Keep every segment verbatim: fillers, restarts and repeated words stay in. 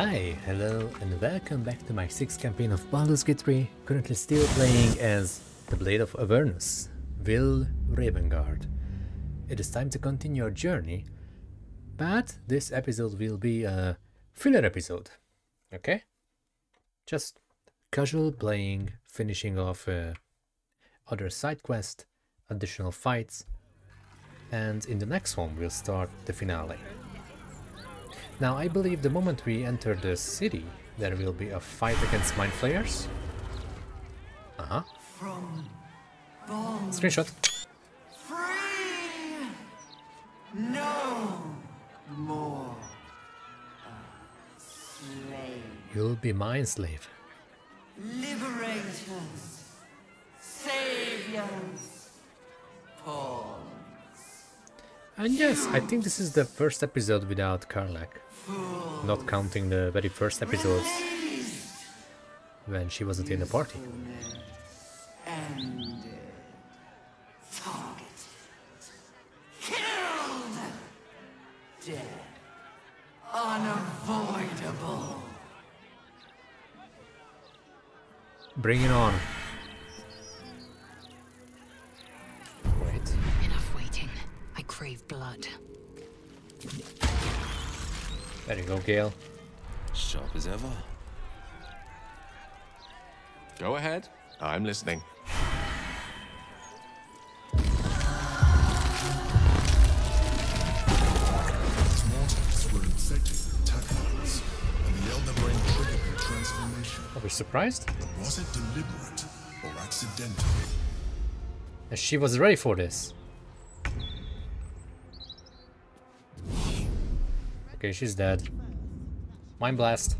Hi, hello, and welcome back to my sixth campaign of Baldur's Gate three, currently still playing as the Blade of Avernus, Will Ravengard. It is time to continue our journey, but this episode will be a filler episode, okay? Just casual playing, finishing off uh, other side quests, additional fights, and in the next one we'll start the finale. Now, I believe the moment we enter the city, there will be a fight against Mind Flayers. Uh-huh. Screenshot. Free! No more a slave. You'll be my slave. Liberators, saviors, pawns. And yes, I think this is the first episode without Karlach. Not counting the very first episodes when she wasn't in the party. And targeted, killed, dead, unavoidable. Bring it on. Wait. Enough waiting. I crave blood. There you go, Gale. Sharp as ever. Go ahead. I'm listening. These mortals were infected with tachyons, and the Elder Brain triggered their transformation. Are we surprised? But was it deliberate or accidental? And she was ready for this. Okay, she's dead. Mind blast.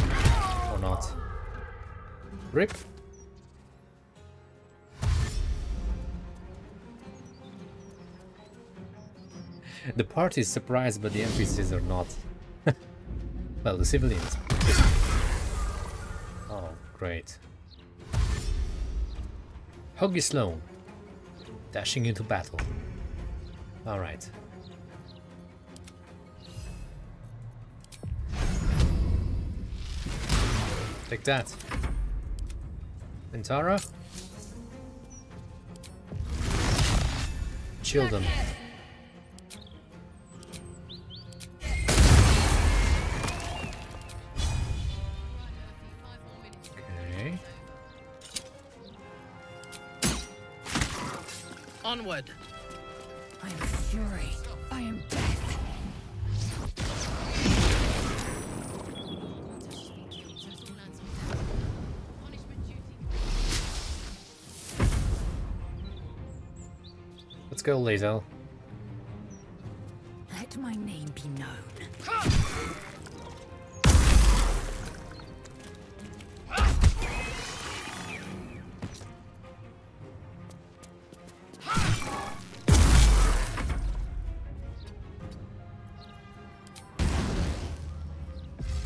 Or not. Rip. The party is surprised, but the N P Cs are not. Well, the civilians. Oh, great. Hoggy Sloan. Dashing into battle. Alright. Take that. Minthara. Chill them. Okay. Onward. I am fury. I am dead. Let's go, Lae'zel. Let my name be known.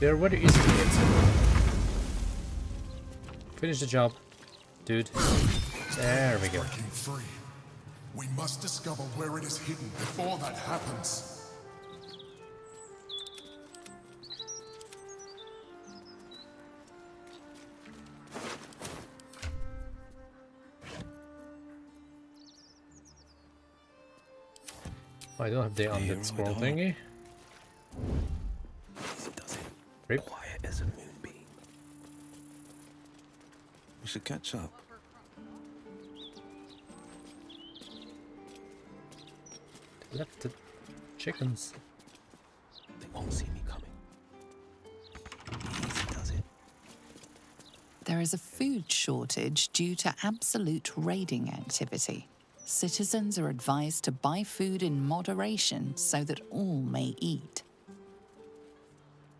They're very easy to get. Finish the job, dude. There we go. We must discover where it is hidden before that happens. Oh, I don't have the undead scroll thingy. Rip. Quiet as a moonbeam. We should catch up. Left the chickens. They won't see me coming. Easy does it. There is a food shortage due to absolute raiding activity. Citizens are advised to buy food in moderation so that all may eat.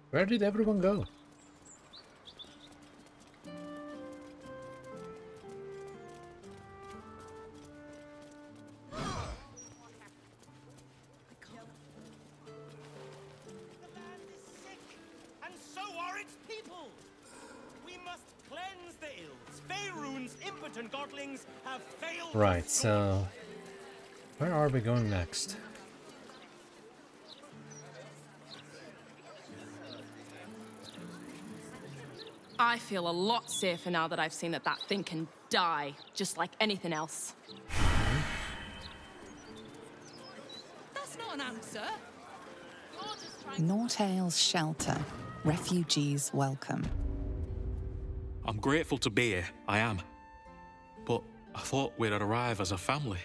Where did everyone go? Right, so where are we going next? I feel a lot safer now that I've seen that that thing can die, just like anything else. That's not an answer. Nortale's shelter. Refugees welcome. I'm grateful to be here, I am. But I thought we'd arrive as a family.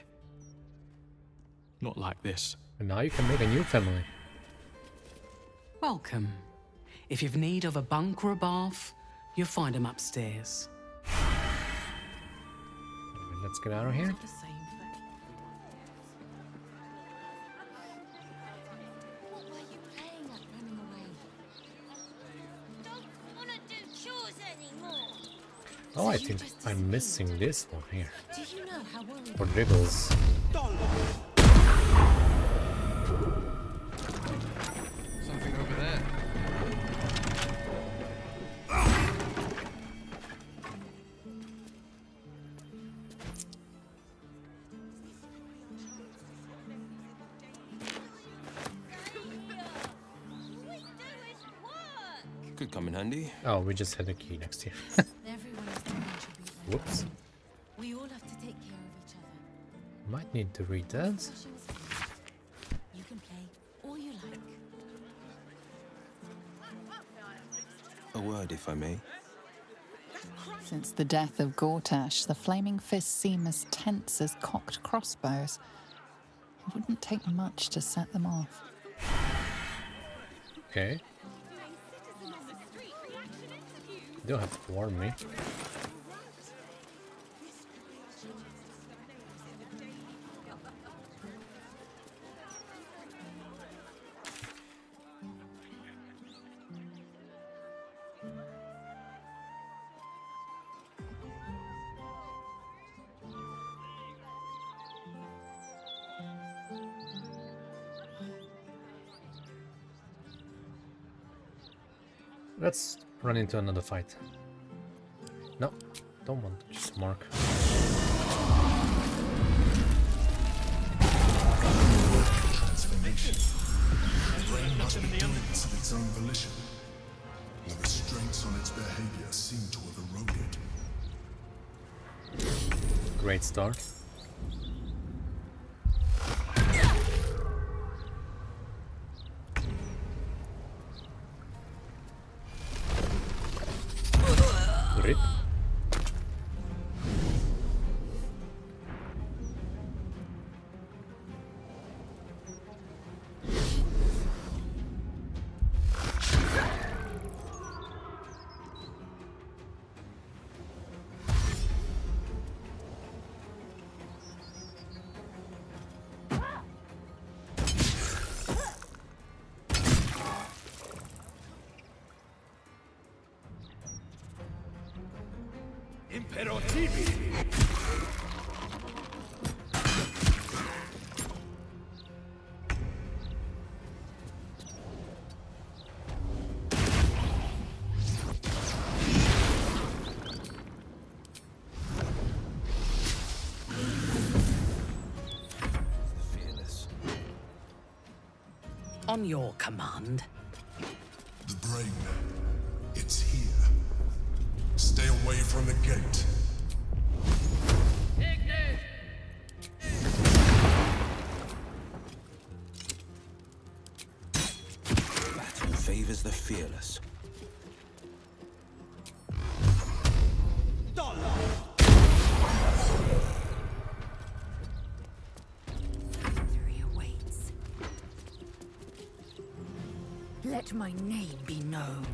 Not like this. And now you can make a new family. Welcome. If you've need of a bunk or a bath, you'll find them upstairs. Let's get out of here. Oh, I think I'm missing this one here. For riddles. Something over there. Could come in handy. Oh, we just had a key next year. Whoops. We all have to take care of each other. Might need to read that. You can play all you like. A word, if I may. Since the death of Gortash, the Flaming Fists seem as tense as cocked crossbows. It wouldn't take much to set them off. Okay. You don't have to warn me. Let's run into another fight. No, don't want to just mark. Transformation. The brain must be doing this of its own volition. The restraints on its behavior seem to have eroded. Great start. On your command. The brain, it's here. Stay away from the gate. Battle favors the fearless. Let my name be known.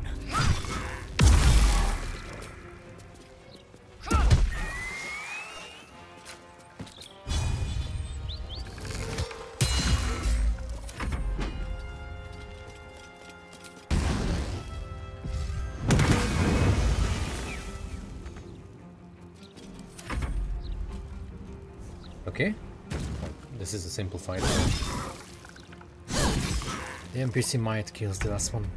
Okay, this is a simple fight. The N P C might kill the last one.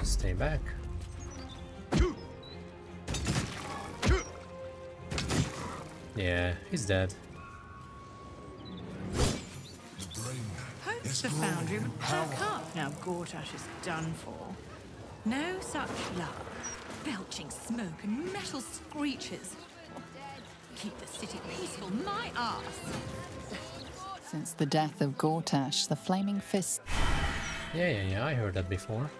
Just stay back. Yeah, he's dead. Hope's the foundry would perk up now Gortash is done for. No such luck. Belching smoke and metal screeches. Keep the city peaceful, my ass. Since the death of Gortash, the Flaming Fist. Yeah, yeah, yeah, I heard that before.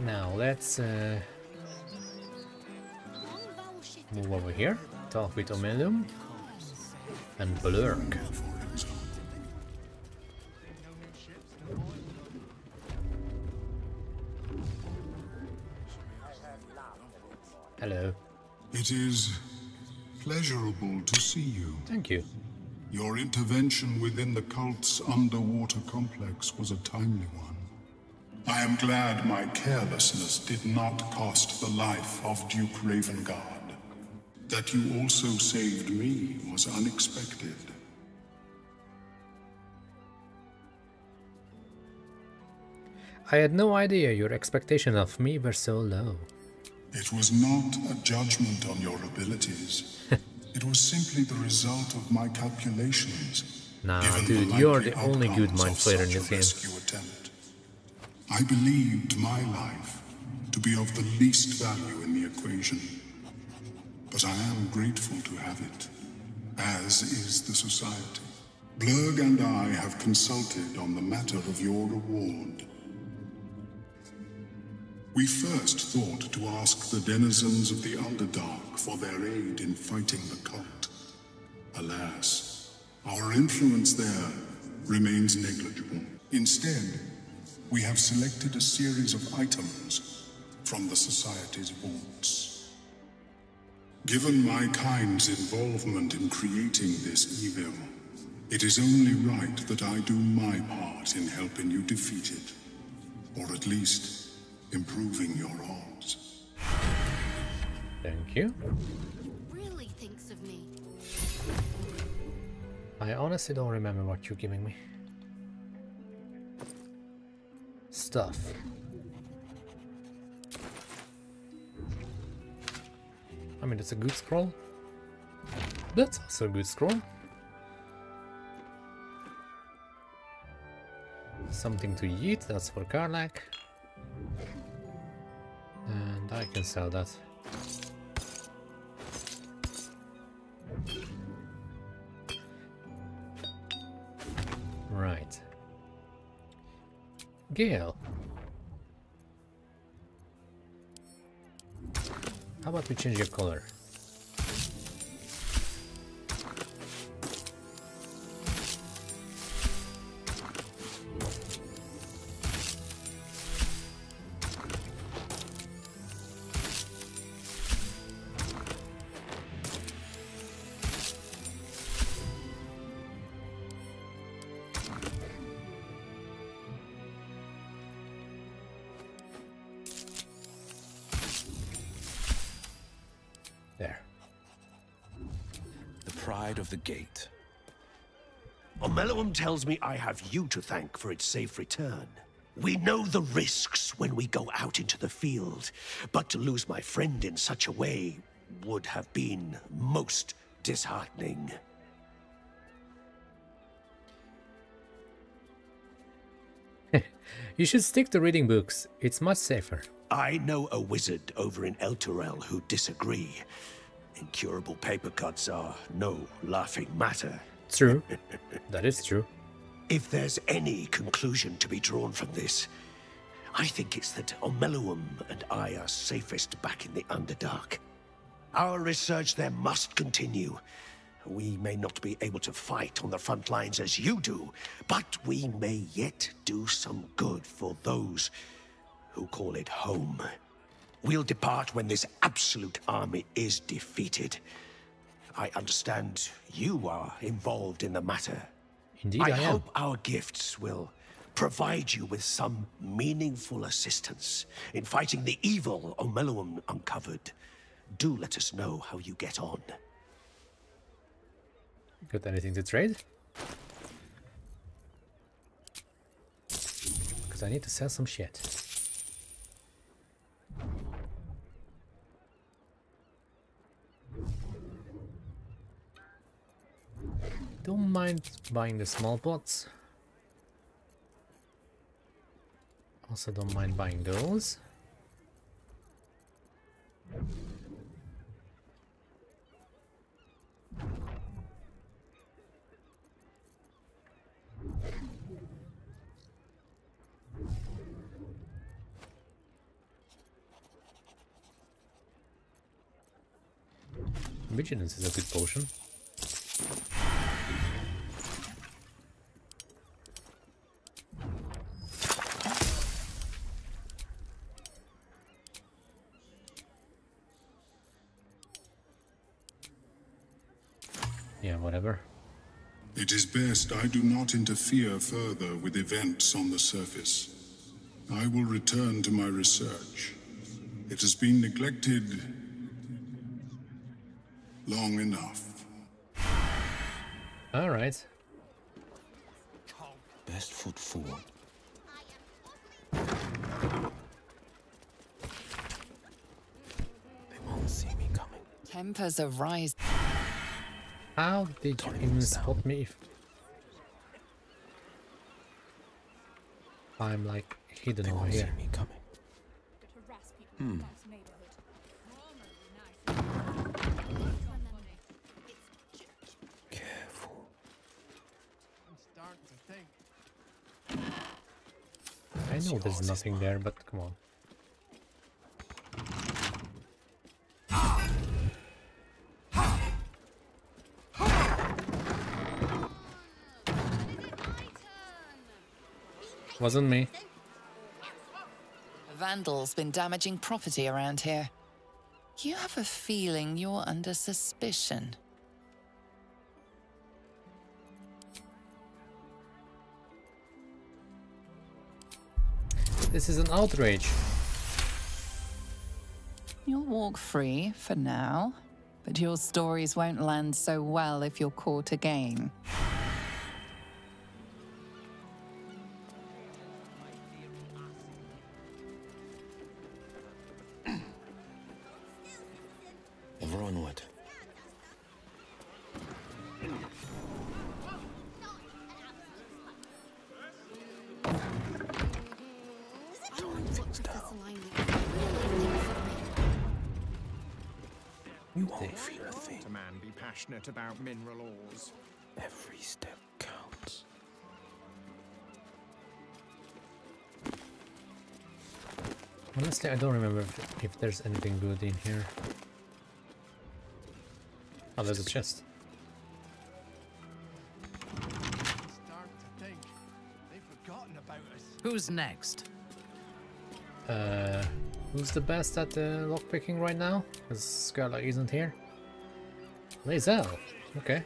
Now, let's uh, move over here, talk with Omeluum and Blurg. Hello. It is pleasurable to see you. Thank you. Your intervention within the cult's underwater complex was a timely one. I am glad my carelessness did not cost the life of Duke Ravengard. That you also saved me was unexpected. I had no idea your expectations of me were so low. It was not a judgment on your abilities. It was simply the result of my calculations. Nah, dude, the you're the only good mind player in this game. Attempt. I believed my life to be of the least value in the equation. But I am grateful to have it, as is the society. Blurg and I have consulted on the matter of your reward. We first thought to ask the denizens of the Underdark for their aid in fighting the cult. Alas, our influence there remains negligible. Instead, we have selected a series of items from the Society's vaults. Given my kind's involvement in creating this evil, it is only right that I do my part in helping you defeat it, or at least improving your odds. Thank you. Really thinks of me. I honestly don't remember what you're giving me. Stuff. I mean, that's a good scroll. That's also a good scroll. Something to eat, that's for Karlach. And I can sell that. Right. Gale. How about we change your color? The gate. Omeluum tells me I have you to thank for its safe return. We know the risks when we go out into the field, but to lose my friend in such a way would have been most disheartening. You should stick to reading books. It's much safer. I know a wizard over in Elturel who disagree. Incurable paper cuts are no laughing matter. True. That is true. If there's any conclusion to be drawn from this, I think it's that Omeluum and I are safest back in the Underdark. Our research there must continue. We may not be able to fight on the front lines as you do, but we may yet do some good for those who call it home. We'll depart when this absolute army is defeated. I understand you are involved in the matter. Indeed, I, I am. Hope our gifts will provide you with some meaningful assistance in fighting the evil Omeluum uncovered. Do let us know how you get on. Got anything to trade? Because I need to sell some shit. Don't mind buying the small pots. Also don't mind buying those. Vigilance is a good potion. Yeah, whatever. It is best I do not interfere further with events on the surface. I will return to my research. It has been neglected long enough. All right. Best foot forward. They won't see me coming. Tempers arise. How did you even spot me? If I'm like hidden over here. Me coming. Hmm. I know there's nothing there, but come on. Wasn't me. The vandal's been damaging property around here. You have a feeling you're under suspicion. This is an outrage. You'll walk free for now, but your stories won't land so well if you're caught again. Over onward. About mineral ores. Every step counts. Honestly, I don't remember if, if there's anything good in here. Oh, there's a chest. Start to think they've forgotten about us. Who's next? Uh, who's the best at uh, lockpicking right now? Because Scarlet isn't here. Lae'zel, okay.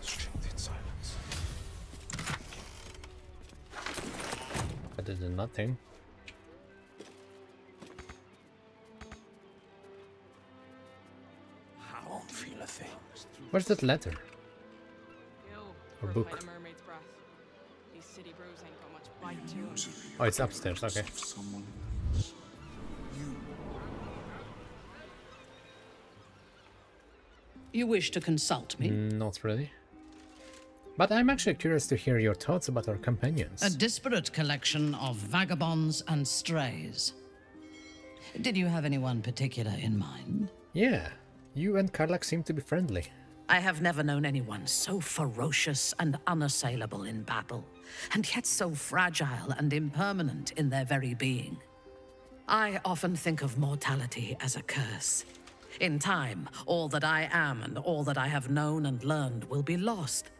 Strength in silence. Better than nothing. I won't feel a thing. Where's that letter? Or book? Oh, it's upstairs, okay. You wish to consult me? Not really. But I'm actually curious to hear your thoughts about our companions. A disparate collection of vagabonds and strays. Did you have anyone particular in mind? Yeah. You and Karlach seem to be friendly. I have never known anyone so ferocious and unassailable in battle, and yet so fragile and impermanent in their very being. I often think of mortality as a curse. In time, all that I am and all that I have known and learned will be lost.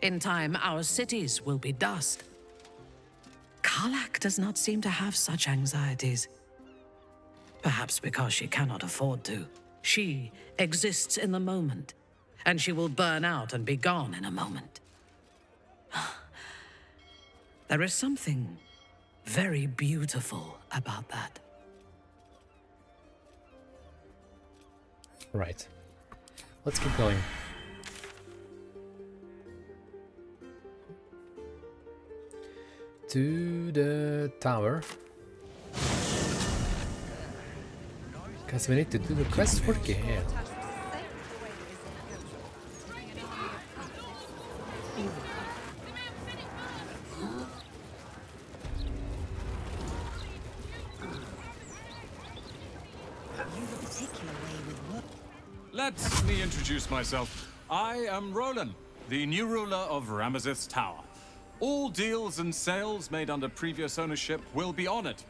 In time, our cities will be dust. Karlach does not seem to have such anxieties. Perhaps because she cannot afford to. She exists in the moment, and she will burn out and be gone in a moment. There is something very beautiful about that. Right. Let's keep going. To the tower. Because we need to do the quest for Gale. You've a particular way with work. Let me introduce myself. I am Roland, the new ruler of Ramazith's Tower. All deals and sales made under previous ownership will be honored.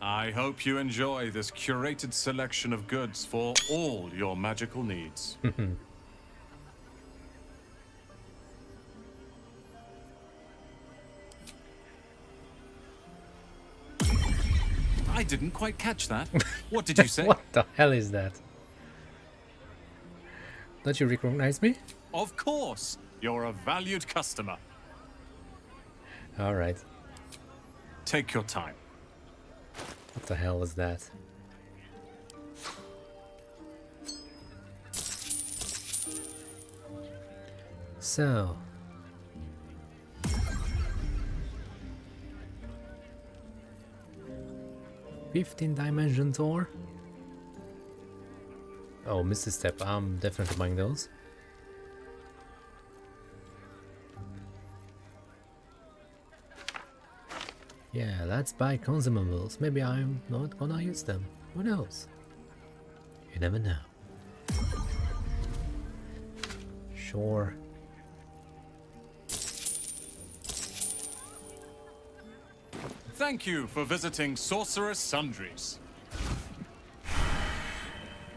I hope you enjoy this curated selection of goods for all your magical needs. I didn't quite catch that. What did you say? What the hell is that? Don't you recognize me? Of course. You're a valued customer. All right. Take your time. What the hell is that? So... fifteen dimension door. Oh, missed a step. I'm definitely buying those. Yeah, let's buy consumables. Maybe I'm not gonna use them. Who knows? You never know. Sure. Thank you for visiting Sorcerer's Sundries.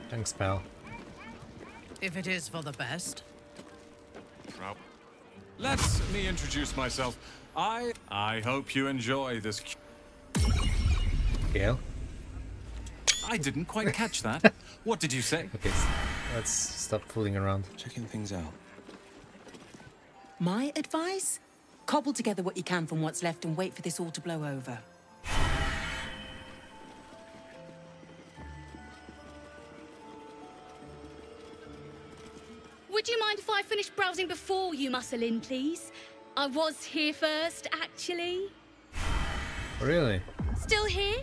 Thanks, pal. If it is for the best. Well, let me introduce myself. I I hope you enjoy this. Gale? I didn't quite catch that. What did you say? Okay, let's stop fooling around. Checking things out. My advice? Cobble together what you can from what's left and wait for this all to blow over. Would you mind if I finish browsing before you muscle in, please? I was here first, actually. Really? Still here?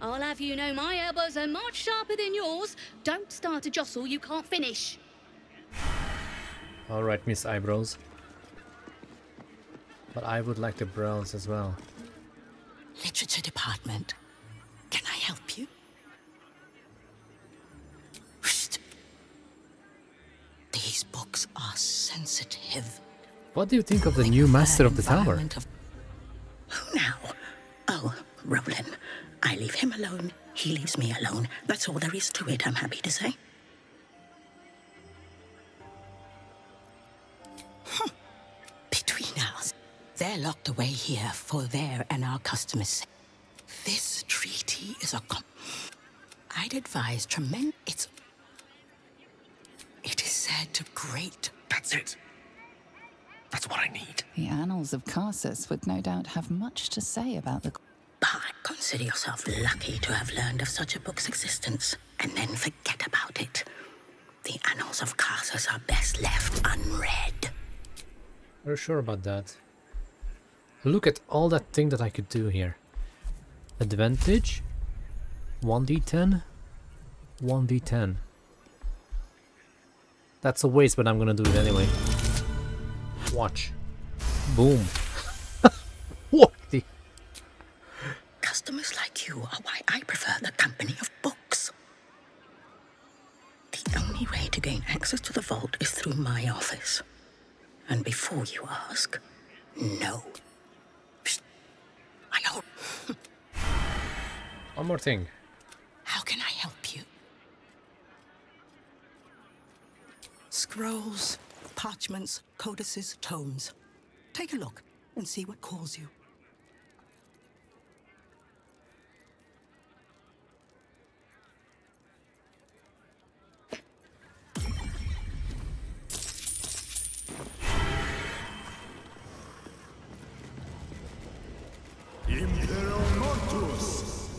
I'll have you know my elbows are much sharper than yours. Don't start a jostle you can't finish. All right, Miss Eyebrows. But I would like to browse as well. Literature department. Can I help you? Psst. These books are sensitive. What do you think of the think new of master of the tower? Of... Who now? Oh, Roland. I leave him alone. He leaves me alone. That's all there is to it, I'm happy to say. They're locked away here for their and our customers. This treaty is a com... I'd advise tremendous... It's... It is said to great... That's it. That's what I need. The Annals of Karsus would no doubt have much to say about the... But consider yourself lucky to have learned of such a book's existence, and then forget about it. The Annals of Karsus are best left unread. We're sure about that. Look at all that thing that I could do here. Advantage, one d ten, one d ten. That's a waste, but I'm gonna do it anyway. Watch. Boom. What the? Customers like you are why I prefer the company of books. The only way to gain access to the vault is through my office. And before you ask, no. I hope. One more thing. How can I help you? Scrolls, parchments, codices, tomes. Take a look and see what calls you.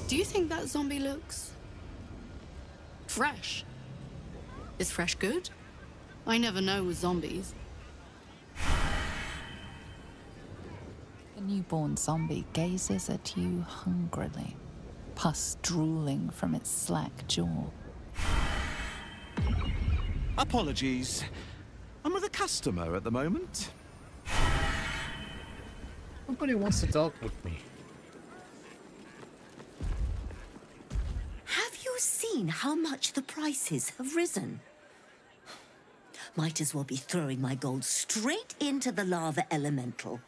Do you think that zombie looks fresh? Is fresh good? I never know with zombies. The newborn zombie gazes at you hungrily, pus drooling from its slack jaw. Apologies. I'm with a customer at the moment. Nobody wants to talk with me. Seen how much the prices have risen. Might as well be throwing my gold straight into the lava elemental.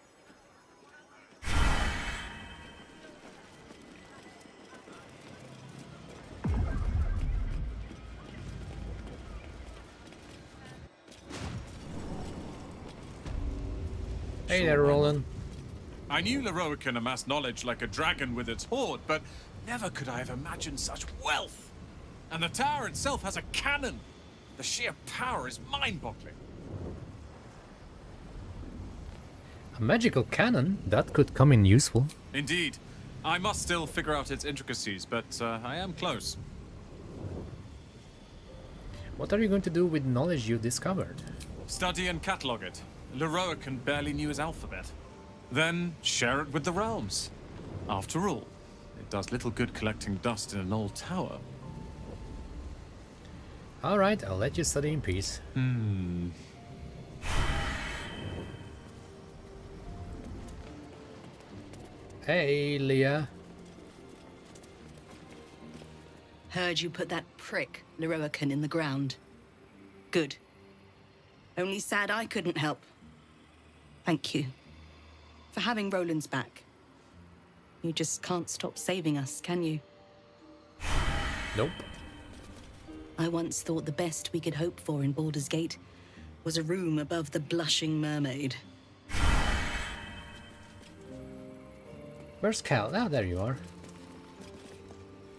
Hey there, Roland. I knew Leroy can amass knowledge like a dragon with its hoard, but never could I have imagined such wealth. And the tower itself has a cannon. The sheer power is mind-boggling. A magical cannon? That could come in useful. Indeed. I must still figure out its intricacies, but uh, I am close. What are you going to do with knowledge you discovered? Study and catalogue it. Leroican barely knew his alphabet. Then share it with the realms. After all, it does little good collecting dust in an old tower. All right, I'll let you study in peace. Hmm. Hey, Leah. Heard you put that prick, Leroican, in the ground. Good. Only sad I couldn't help. Thank you for having Roland's back. You just can't stop saving us, can you? Nope. I once thought the best we could hope for in Baldur's Gate was a room above the blushing mermaid. Where's Cal? Oh, there you are.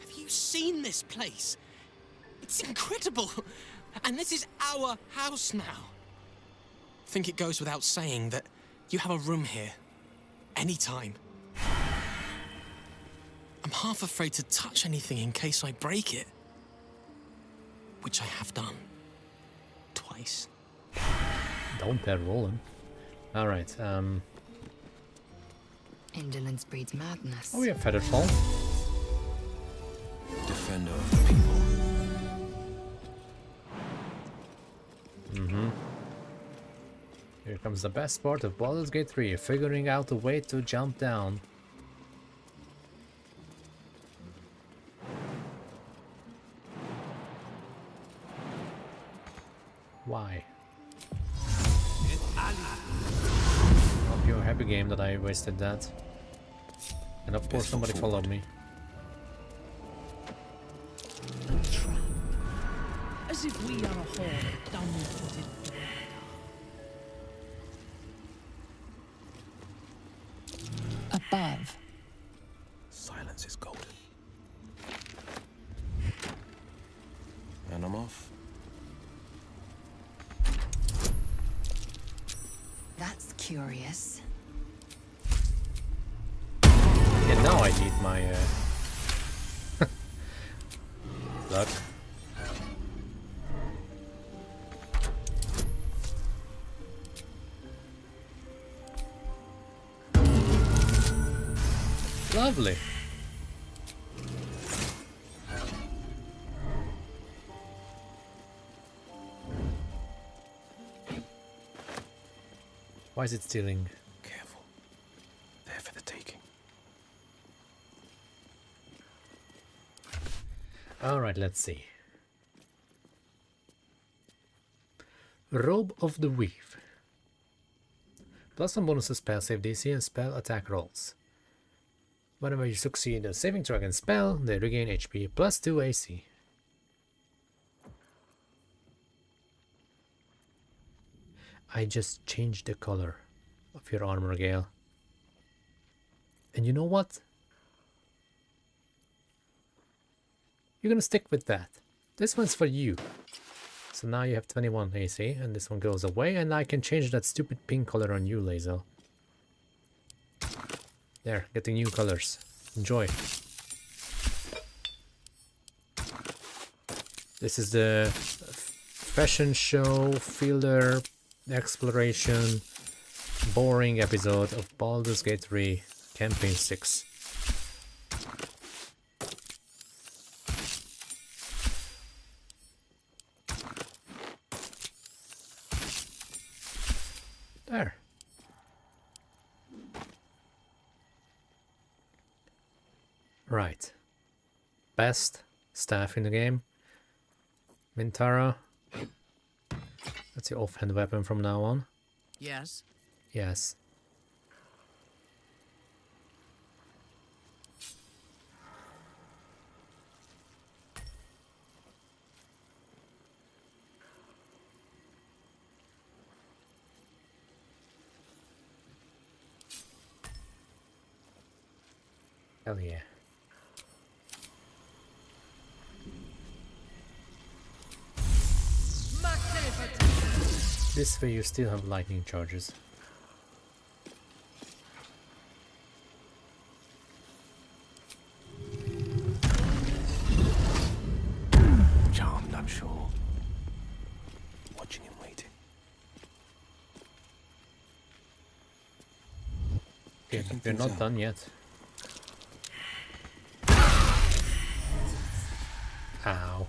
Have you seen this place? It's incredible! And this is our house now. I think it goes without saying that you have a room here, anytime. I'm half afraid to touch anything in case I break it, which I have done twice. Don't dare, Roland. All right. Um. Indolence breeds madness. Oh, we have Featherfall. Defender of the people. Mm-hmm. Here comes the best part of Baldur's Gate three, figuring out a way to jump down. Why? Hope you're happy, game, that I wasted that. And of course somebody followed me. As if we are a horde down-footed. Above. Silence is golden. And I'm off. That's curious. And now I need my uh... luck. Lovely. Why is it stealing? Careful. There for the taking. All right, let's see. Robe of the Weave. Plus some bonuses spell save D C and spell attack rolls. Whenever you succeed a saving throw against spell, they regain H P plus two A C. I just changed the color of your armor, Gale. And you know what? You're gonna stick with that. This one's for you. So now you have twenty-one A C, and this one goes away, and I can change that stupid pink color on you, Lae'zel. There, getting new colors. Enjoy. This is the fashion show, fielder, exploration, boring episode of Baldur's Gate three, Campaign six. There. Right. Best staff in the game. Minthara. That's your offhand weapon from now on. Yes. Yes. Hell yeah. This way you still have lightning charges. Charmed, I'm sure. Watching and waiting. Okay, we're not out. done yet. Ow.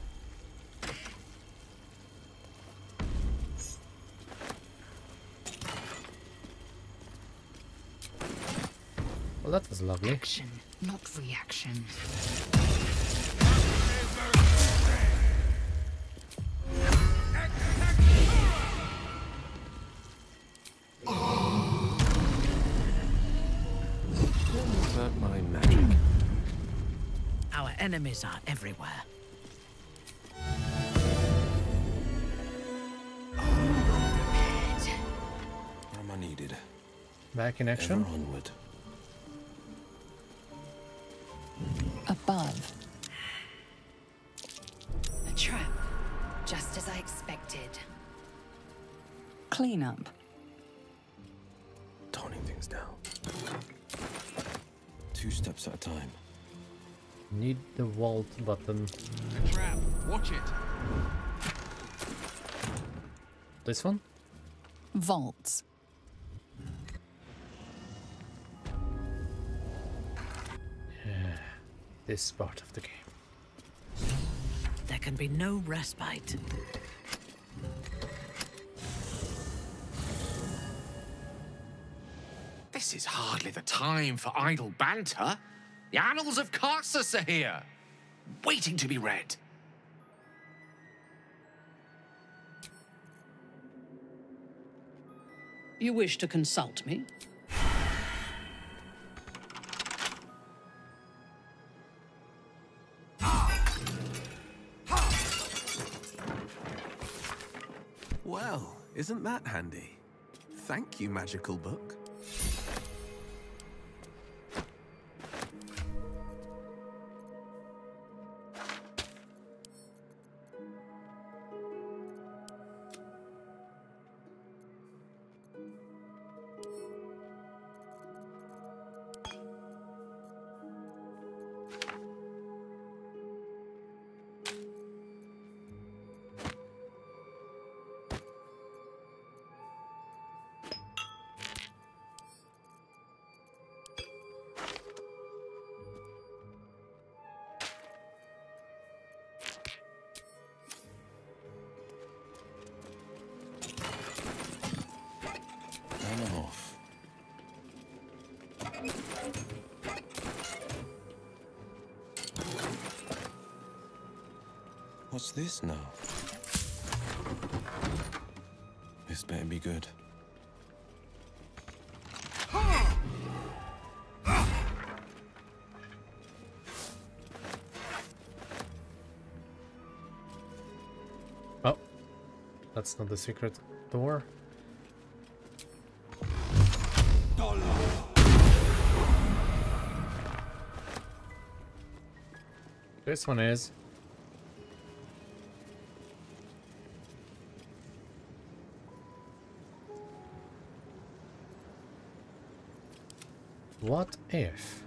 Well, that was lovely. Action, not reaction. Oh. That my magic. Our enemies are everywhere. Back in action. Onward. Above. A trap, just as I expected. Clean up. Toning things down. Two steps at a time. Need the vault button. A trap. Watch it. This one. Vaults. This part of the game. There can be no respite. This is hardly the time for idle banter. The Annals of Karsus are here, waiting to be read. You wish to consult me? Isn't that handy? Thank you, magical book. What's this now? This better be good. Oh, that's not the secret door. This one is. What if?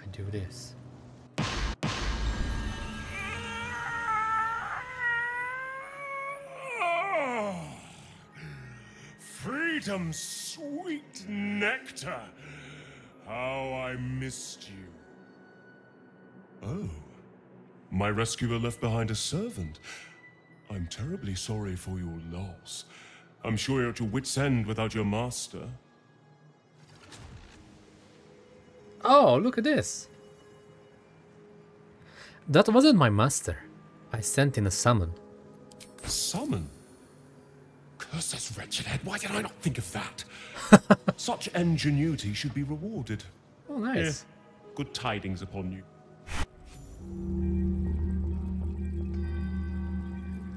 I do this. Freedom's sweet nectar. How I missed you. Oh, my rescuer left behind a servant. I'm terribly sorry for your loss. I'm sure you're at your wit's end without your master. Oh, look at this. That wasn't my master. I sent in a summon. A summon? Curse this wretched head, why did I not think of that? Such ingenuity should be rewarded. Oh, nice. Yeah. Good tidings upon you.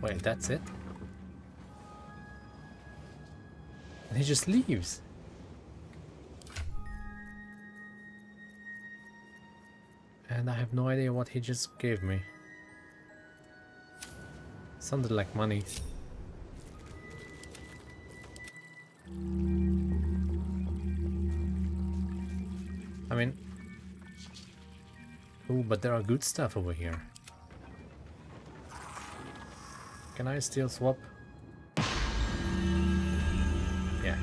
Wait, that's it? And he just leaves. And I have no idea what he just gave me. Sounded like money. I mean... Oh, but there are good stuff over here. Can I still swap? Yeah.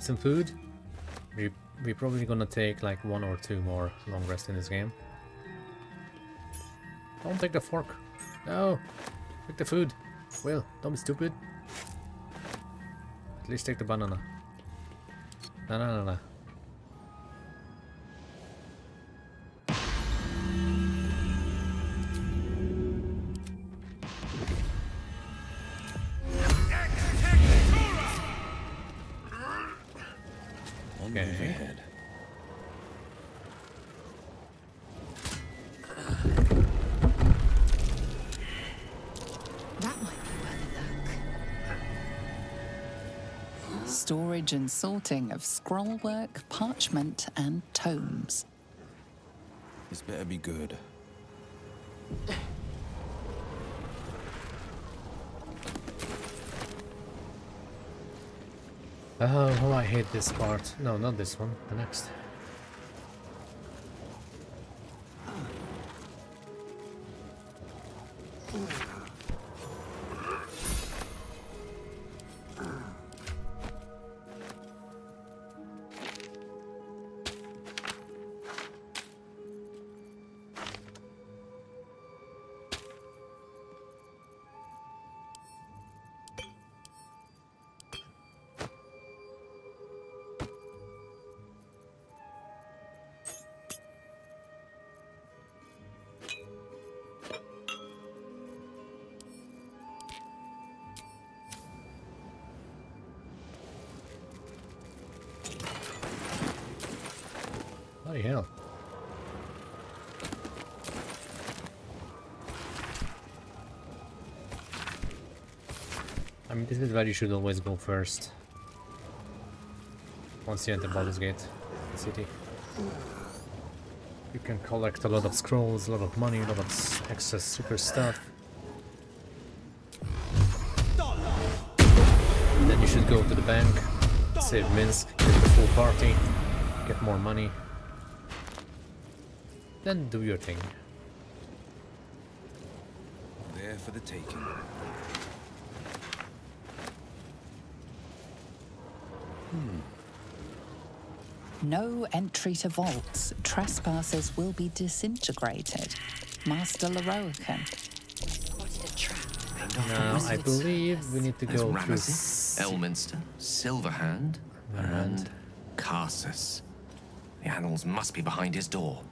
Some food. We, we're probably gonna take like one or two more long rests in this game. Don't take the fork. No. Take the food. Will, don't be stupid. At least take the banana. No, no, no, no. Storage and sorting of scrollwork, parchment, and tomes. This better be good. Oh, oh, I hate this part. No, not this one. The next. Hell. I mean, this is where you should always go first. Once you enter Baldur's Gate, the city. You can collect a lot of scrolls, a lot of money, a lot of excess super stuff. And then you should go to the bank, save Minsk, get the full party, get more money. Then do your thing. There for the taking. Hmm. No entry to vaults. Trespassers will be disintegrated. Master Leroican. Now, I believe we need to go through Elminster, Silverhand, and Karsus. The Annals must be behind his door.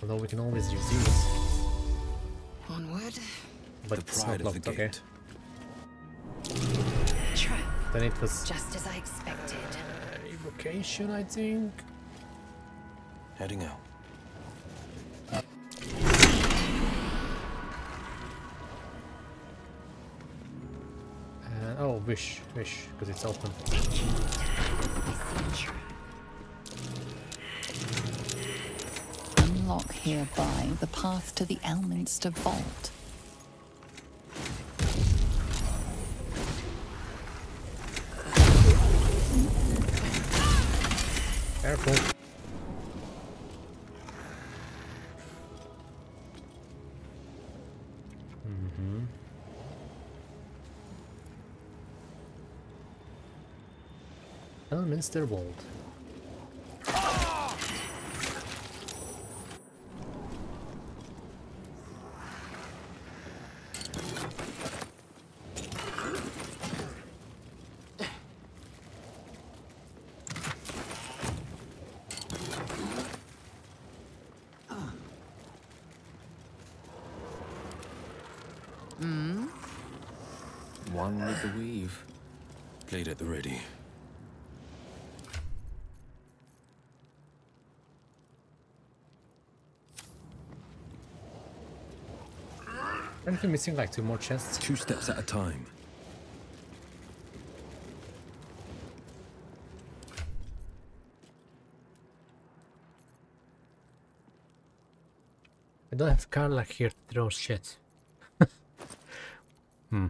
Although we can always use these. Onward. But the it's not locked, okay. Trap. Then it was just as I expected. Uh, evocation, I think. Heading out. Uh. Uh, oh, wish, wish, because it's open. unlock hereby the path to the Elminster vault. Careful. Mm-hmm. Elminster Vault. Blade at the ready. Aren't we missing like two more chests? Two steps at a time. I don't have Karlach here to throw shit. hmm.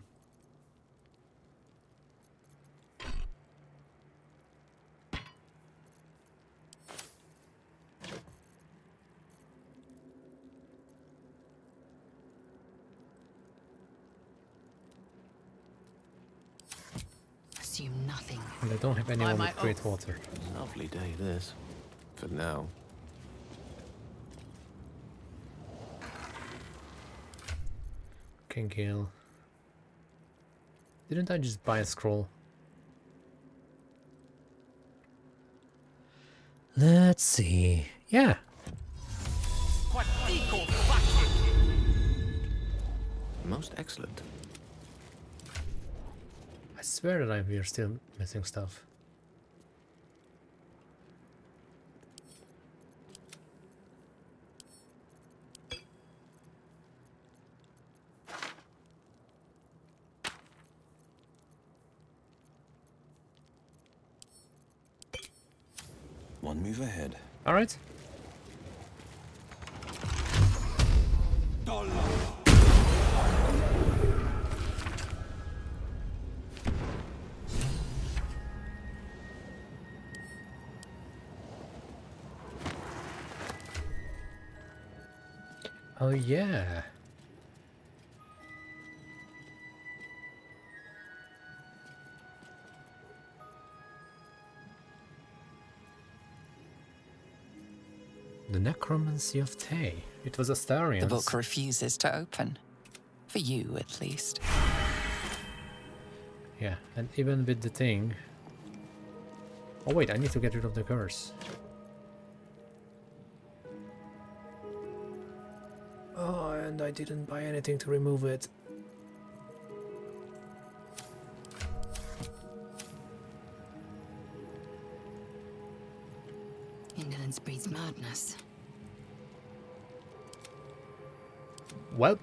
Don't have anyone with great water. Lovely day this. For now. Okay, Gale. Didn't I just buy a scroll? Let's see. Yeah. Most excellent. I swear that I'm here still missing stuff. One move ahead. All right. Oh yeah. The necromancy of Tay. It was Astarion. The book refuses to open. For you at least. Yeah, and even with the thing. Oh wait, I need to get rid of the curse. I didn't buy anything to remove it. Indolence breeds madness. Welp.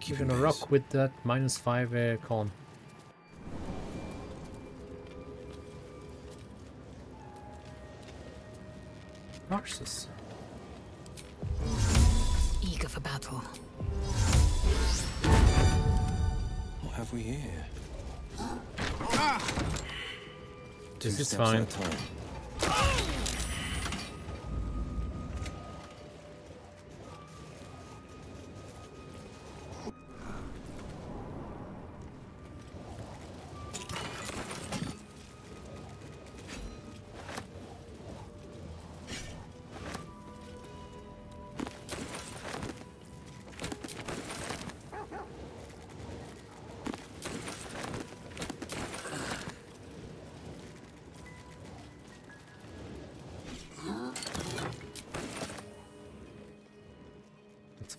Keep we're gonna nice. rock with that minus five uh, con. Narcissus. Eager for battle. What have we here? This is fine.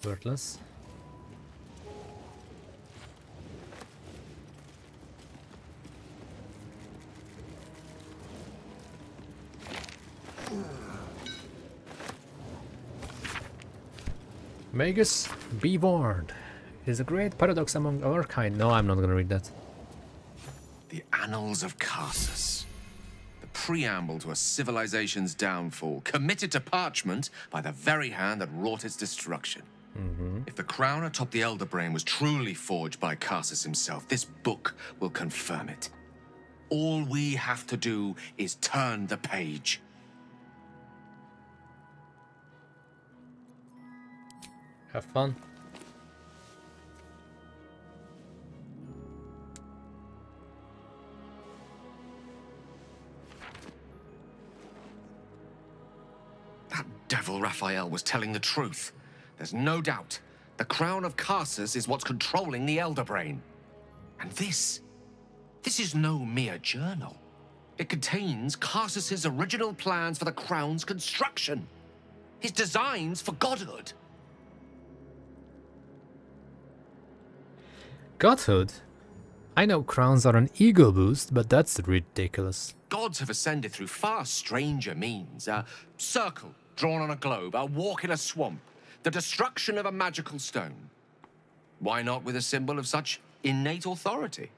Worthless. Magus, be warned. It is a great paradox among our kind. No, I'm not gonna read that. The Annals of Karsus. The preamble to a civilization's downfall, committed to parchment by the very hand that wrought its destruction. Mm-hmm. If the crown atop the Elder Brain was truly forged by Karsus himself, this book will confirm it. All we have to do is turn the page. Have fun. That devil Raphael was telling the truth. There's no doubt. The Crown of Karsus is what's controlling the Elder Brain. And this... this is no mere journal. It contains Karsus's original plans for the Crown's construction. His designs for godhood. Godhood? I know crowns are an ego boost, but that's ridiculous. Gods have ascended through far stranger means. A circle drawn on a globe, a walk in a swamp, the destruction of a magical stone. Why not with a symbol of such innate authority?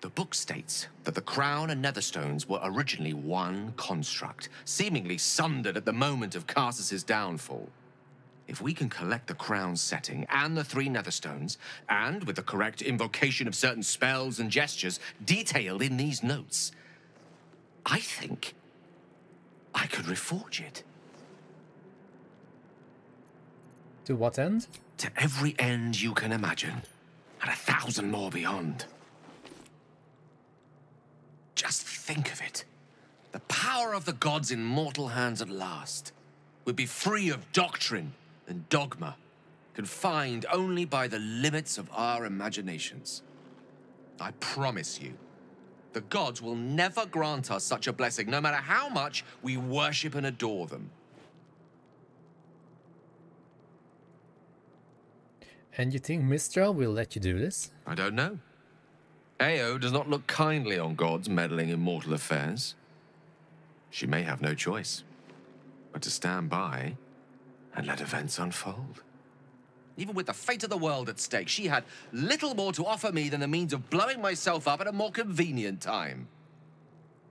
The book states that the crown and netherstones were originally one construct, seemingly sundered at the moment of Karsus's downfall. If we can collect the crown's setting and the three netherstones, and with the correct invocation of certain spells and gestures detailed in these notes, I think I could reforge it. To what end? To every end you can imagine, and a thousand more beyond. Just think of it. The power of the gods in mortal hands at last. We'd be free of doctrine and dogma, confined only by the limits of our imaginations. I promise you, the gods will never grant us such a blessing, no matter how much we worship and adore them. And you think Mystra will let you do this? I don't know. Ao does not look kindly on gods meddling in mortal affairs. She may have no choice but to stand by and let events unfold. Even with the fate of the world at stake, she had little more to offer me than the means of blowing myself up at a more convenient time.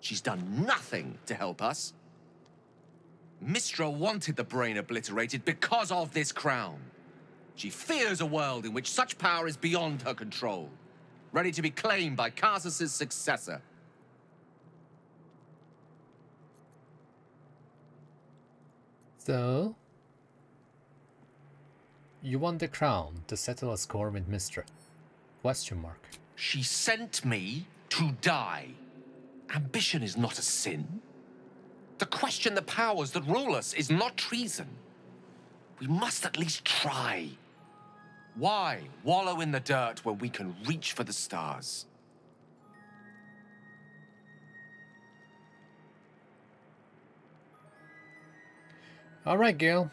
She's done nothing to help us. Mystra wanted the brain obliterated because of this crown. She fears a world in which such power is beyond her control, ready to be claimed by Karsus's successor. So... you want the crown to settle a score with Mystra? Question mark. She sent me to die. Ambition is not a sin. To question the powers that rule us is not treason. We must at least try. Why wallow in the dirt where we can reach for the stars? All right, Gale.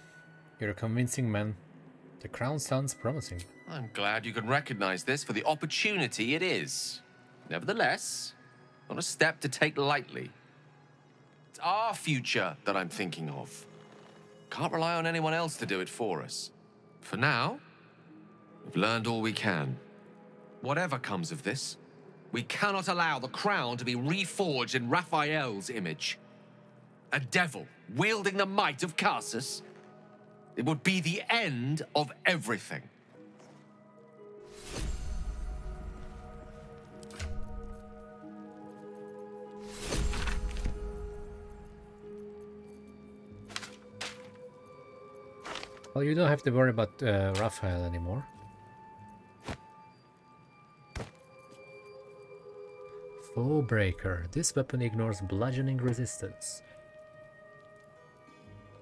You're a convincing man. The crown sounds promising. I'm glad you can recognize this for the opportunity it is. Nevertheless, not a step to take lightly. It's our future that I'm thinking of. Can't rely on anyone else to do it for us. For now, we've learned all we can. Whatever comes of this, we cannot allow the crown to be reforged in Raphael's image. A devil wielding the might of Karsus. It would be the end of everything. Well, you don't have to worry about uh, Raphael anymore. Foe Breaker. This weapon ignores bludgeoning resistance.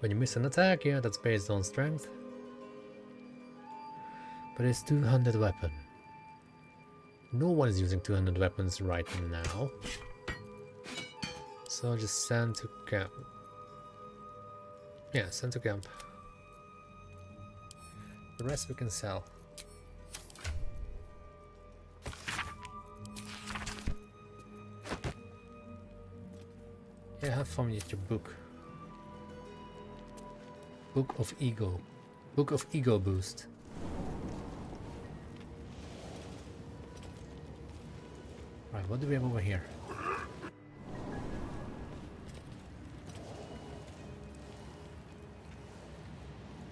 When you miss an attack, yeah, that's based on strength. But it's two hundred weapon. No one is using two hundred weapons right now. So just send to camp. Yeah, send to camp. The rest we can sell. Yeah, have fun with your book. Book of Ego. Book of Ego Boost. Right, what do we have over here?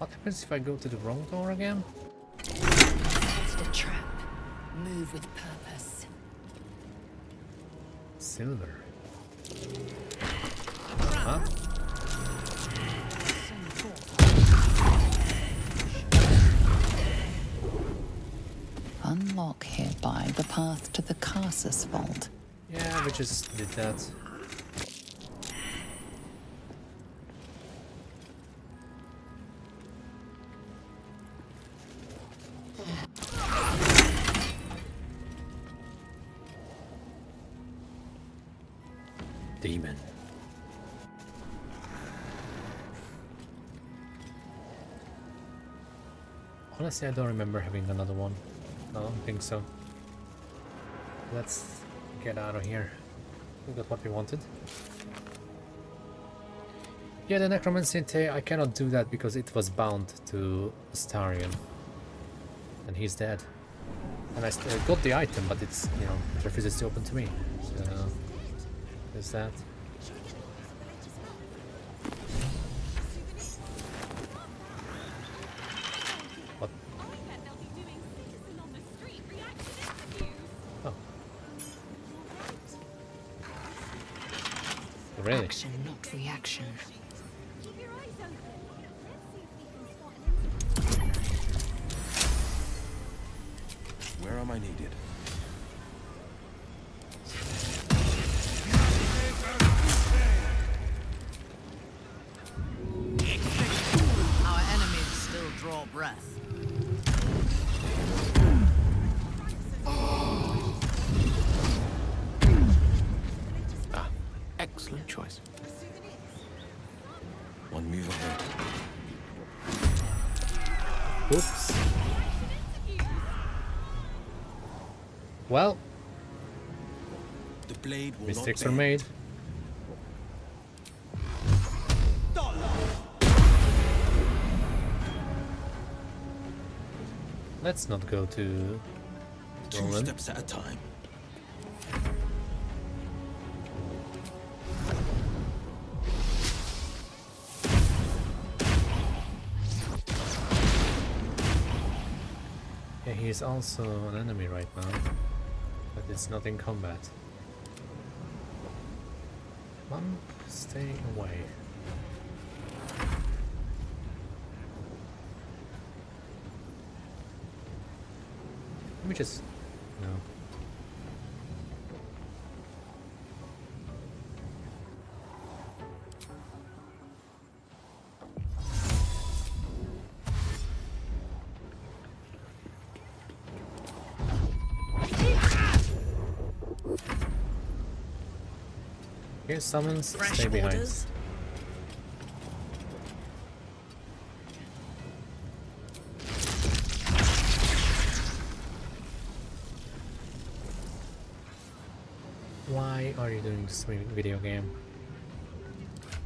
What happens if I go to the wrong door again? It's a trap. Move with purpose. Silver. Huh? Unlock hereby the path to the Karsus vault. Yeah, we just did that. Demon. Honestly, I don't remember having another one. I don't think so. Let's get out of here. We got what we wanted. Yeah, the necromancy, I cannot do that because it was bound to Astarion. And he's dead. And I still got the item, but it's, you know, it refuses to open to me. So, there's that. Really? Action, not reaction. Keep your eyes open. Let's see if we can spot him. Where am I needed? Our enemies still draw breath. Excellent choice. One move ahead. Oops. Well, the blade will mistakes not are made. Let's not go to two Roland. Steps at a time. He's also an enemy right now, but it's not in combat. Mom, stay away. Let me just... no. Summons, stay behind. Why are you doing this video game?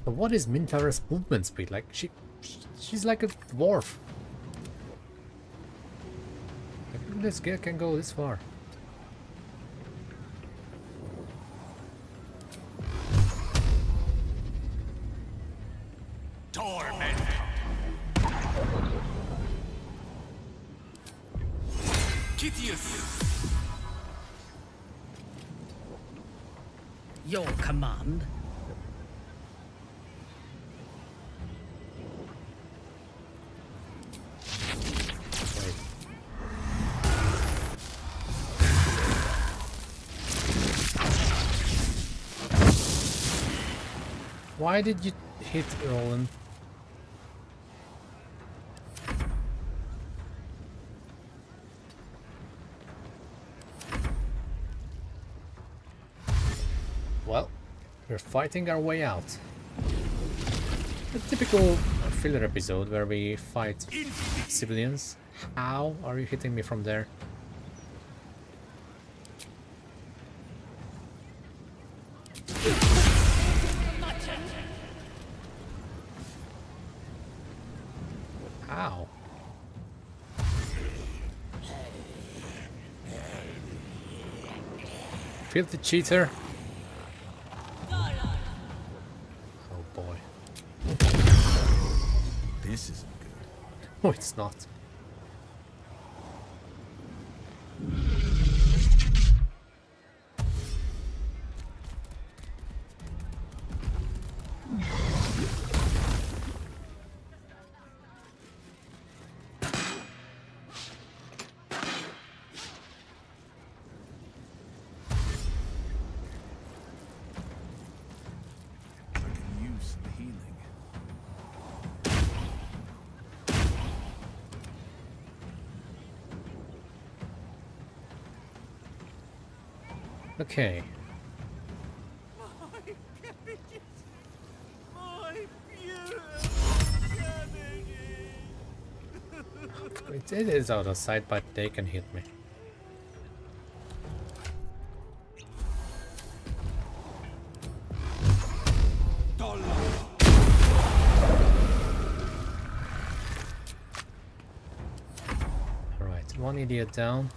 But what is Minthara's movement speed? Like she, she's like a dwarf. I think this girl can go this far. Your command. Wait. Why did you hit Roland? Fighting our way out. A typical filler episode where we fight civilians. How are you hitting me from there? Feel the cheater. No, it's not. Okay. It is out of sight, but they can hit me. Alright, one idiot down.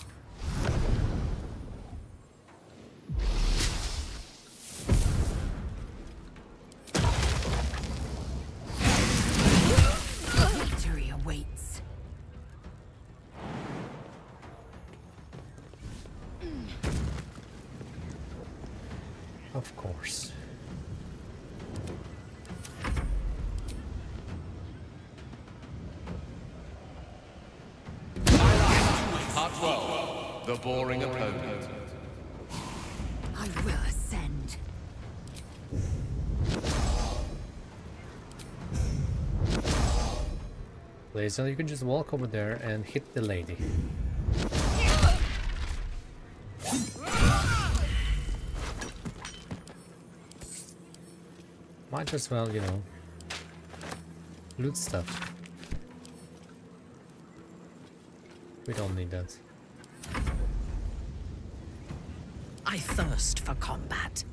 So you can just walk over there and hit the lady. Might as well, you know, loot stuff. We don't need that. I thirst for combat.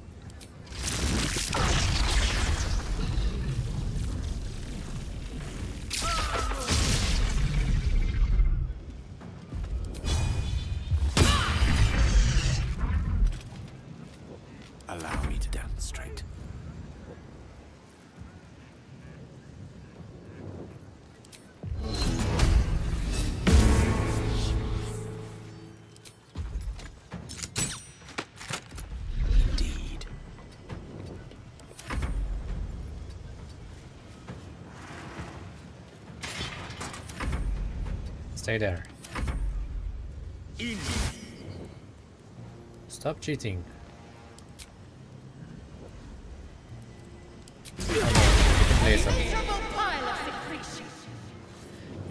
Stay there. In. Stop cheating. You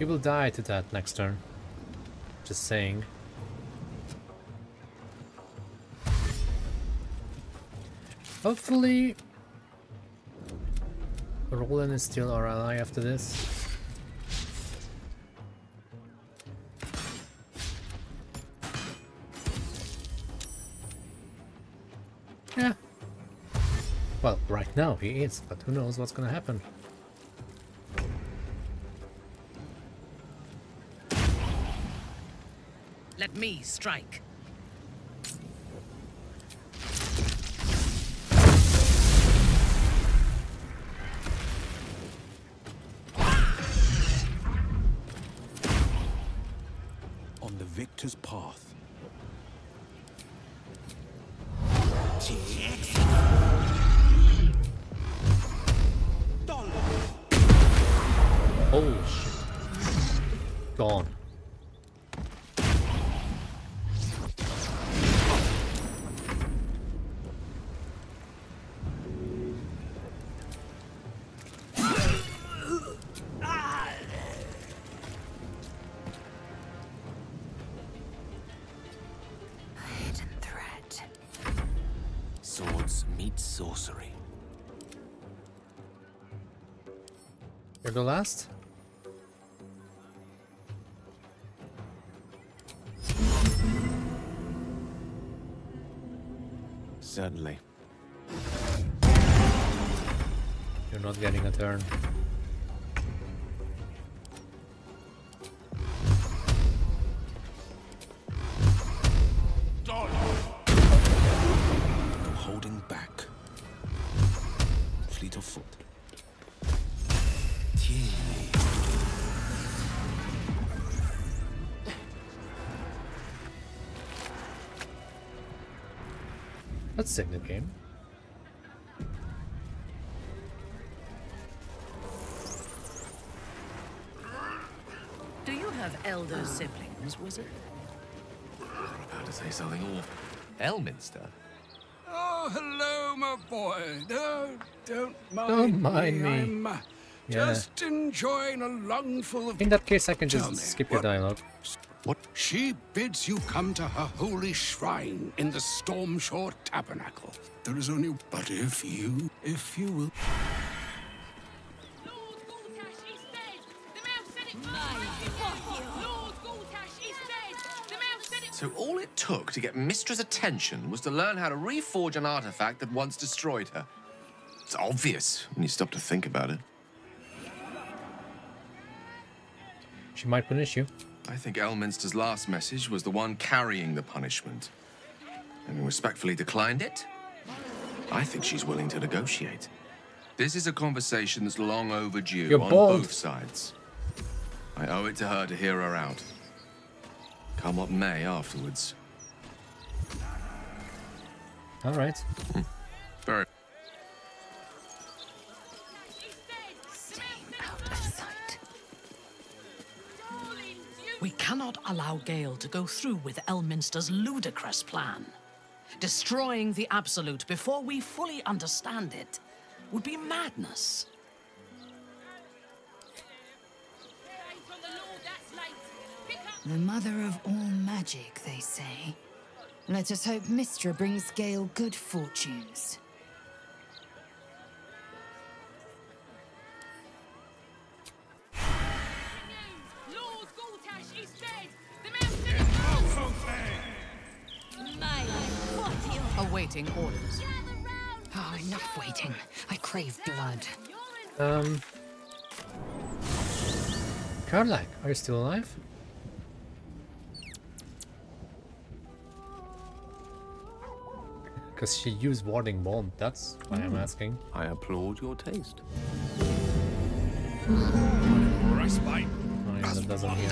will die to that next turn. Just saying. Hopefully Roland is still our ally after this. Well, right now he is, but who knows what's gonna happen. Let me strike. On the victor's path. Holy shit. Gone. You're the last? Certainly. You're not getting a turn. I'm holding back. Fleet of foot. That's a signal game. Do you have elder siblings, wizard? You were about to say something awful. Elminster? Oh, hello, my boy. No, don't mind, don't mind me. me. I'm just yeah. enjoying a lungful of... In that case, I can just me, skip your dialogue. What? She bids you come to her holy shrine in the Stormshore Tabernacle. There is only... But if you... If you will... Lord Gortash is dead! The mouth said it first! Lord Gortash is dead! The mouth said it... So all it took to get Mistra's attention was to learn how to reforge an artifact that once destroyed her. It's obvious when you stop to think about it. She might punish you. I think Elminster's last message was the one carrying the punishment. And respectfully declined it. I think she's willing to negotiate. This is a conversation that's long overdue You're on bald. both sides. I owe it to her to hear her out. Come what may afterwards. All right. Hmm. Very. We cannot allow Gale to go through with Elminster's ludicrous plan. Destroying the Absolute before we fully understand it would be madness. The mother of all magic, they say. Let us hope Mystra brings Gale good fortunes. Awaiting orders. Oh, enough waiting. I crave blood. Um... Karlach, are you still alive? Because she used warding bomb, that's why mm. I'm asking. I applaud your taste. Respite. Oh, yeah, that doesn't heal.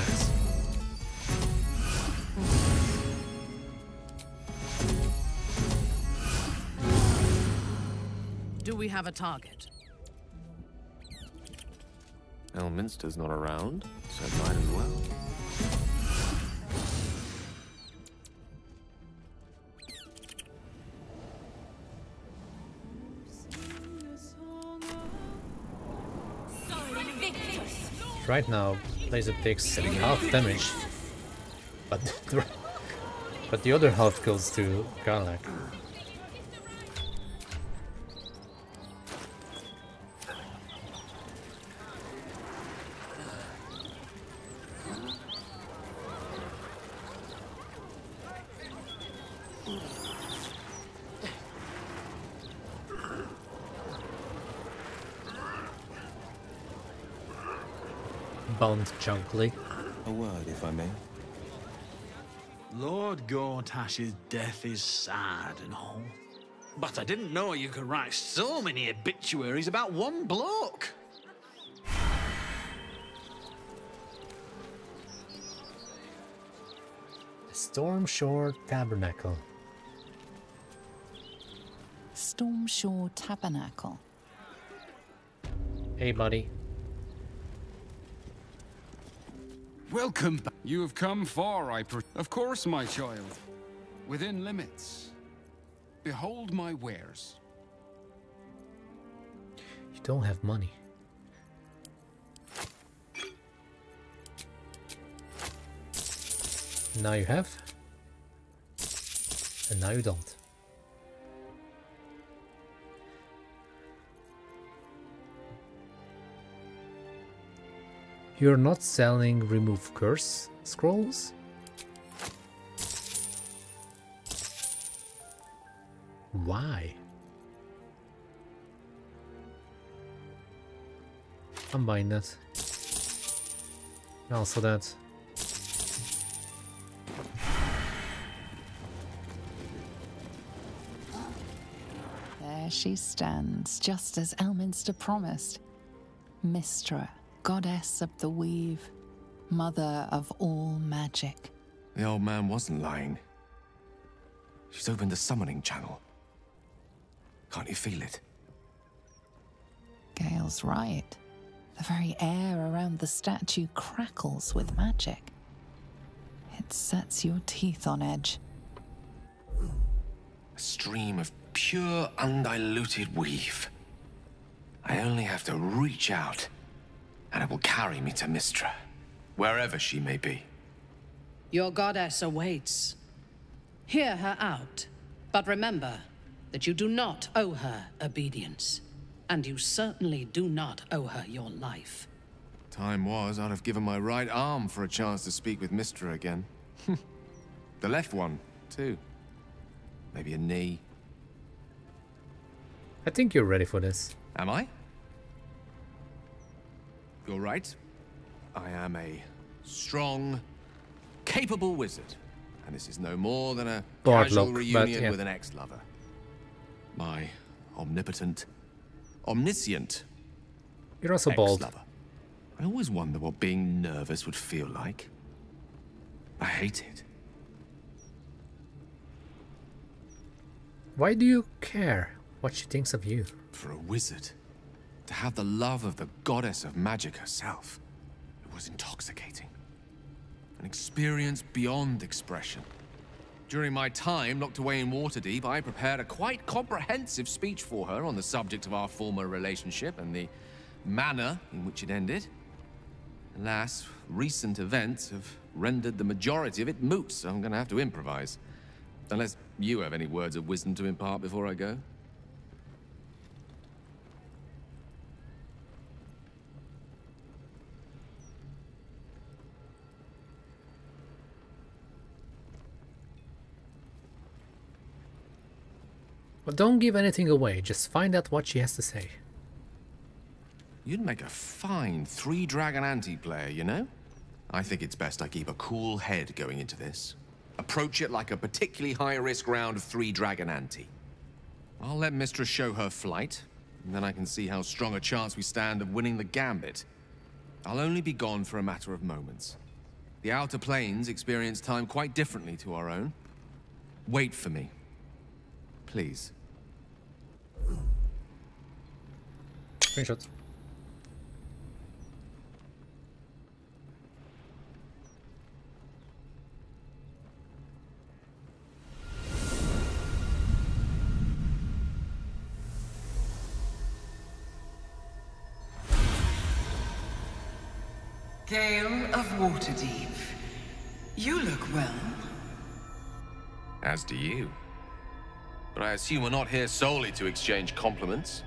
Do we have a target? Elminster's not around, so might as well. Right now, Laser takes half damage, but the, but the other half goes to Karlach. Junkly. A word, if I may. Lord Gortash's death is sad and all, but I didn't know you could write so many obituaries about one bloke. The Stormshore Tabernacle. Stormshore Tabernacle. Hey, buddy. Welcome back. You have come far, I pre- Of course, my child. Within limits. Behold my wares. You don't have money. Now you have. And now you don't. You're not selling remove curse scrolls? Why? I'm buying that. Also that. There she stands, just as Elminster promised. Mystra. Goddess of the Weave, mother of all magic. The old man wasn't lying. She's opened the summoning channel. Can't you feel it? Gale's right. The very air around the statue crackles with magic. It sets your teeth on edge. A stream of pure, undiluted weave. I only have to reach out, and it will carry me to Mystra, wherever she may be. Your goddess awaits. Hear her out, but remember that you do not owe her obedience, and you certainly do not owe her your life. Time was, I'd have given my right arm for a chance to speak with Mystra again. The left one, too. Maybe a knee. I think you're ready for this. Am I? You're right. I am a strong, capable wizard. And this is no more than a Board casual look, reunion but, yeah. with an ex-lover. My omnipotent, omniscient You're also ex-lover. Bald. I always wonder what being nervous would feel like. I hate it. Why do you care what she thinks of you? For a wizard, to have the love of the goddess of magic herself, it was intoxicating. An experience beyond expression. During my time locked away in Waterdeep, I prepared a quite comprehensive speech for her on the subject of our former relationship and the manner in which it ended. Alas, recent events have rendered the majority of it moot, so I'm gonna have to improvise. Unless you have any words of wisdom to impart before I go. But don't give anything away, just find out what she has to say. You'd make a fine Three Dragon Ante player, you know? I think it's best I keep a cool head going into this. Approach it like a particularly high-risk round of Three Dragon Ante. I'll let Mystra show her flight, and then I can see how strong a chance we stand of winning the gambit. I'll only be gone for a matter of moments. The Outer Planes experience time quite differently to our own. Wait for me. Please. Screenshots. Gale of Waterdeep. You look well. As do you. But I assume we're not here solely to exchange compliments.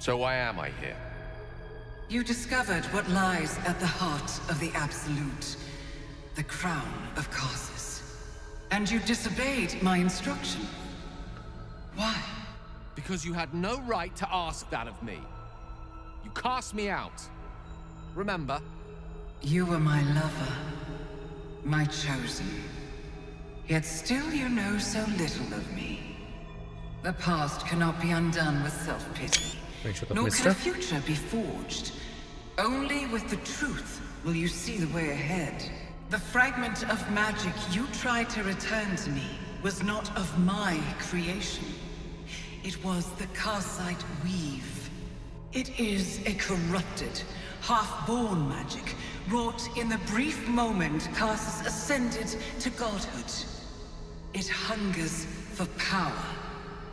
So why am I here? You discovered what lies at the heart of the Absolute, the Crown of Karsus. And you disobeyed my instruction. Why? Because you had no right to ask that of me. You cast me out. Remember? You were my lover, my chosen. Yet still you know so little of me. The past cannot be undone with self-pity, nor can a future be forged. Only with the truth will you see the way ahead. The fragment of magic you tried to return to me was not of my creation. It was the Karsite Weave. It is a corrupted, half-born magic, wrought in the brief moment Karsus ascended to godhood. It hungers for power,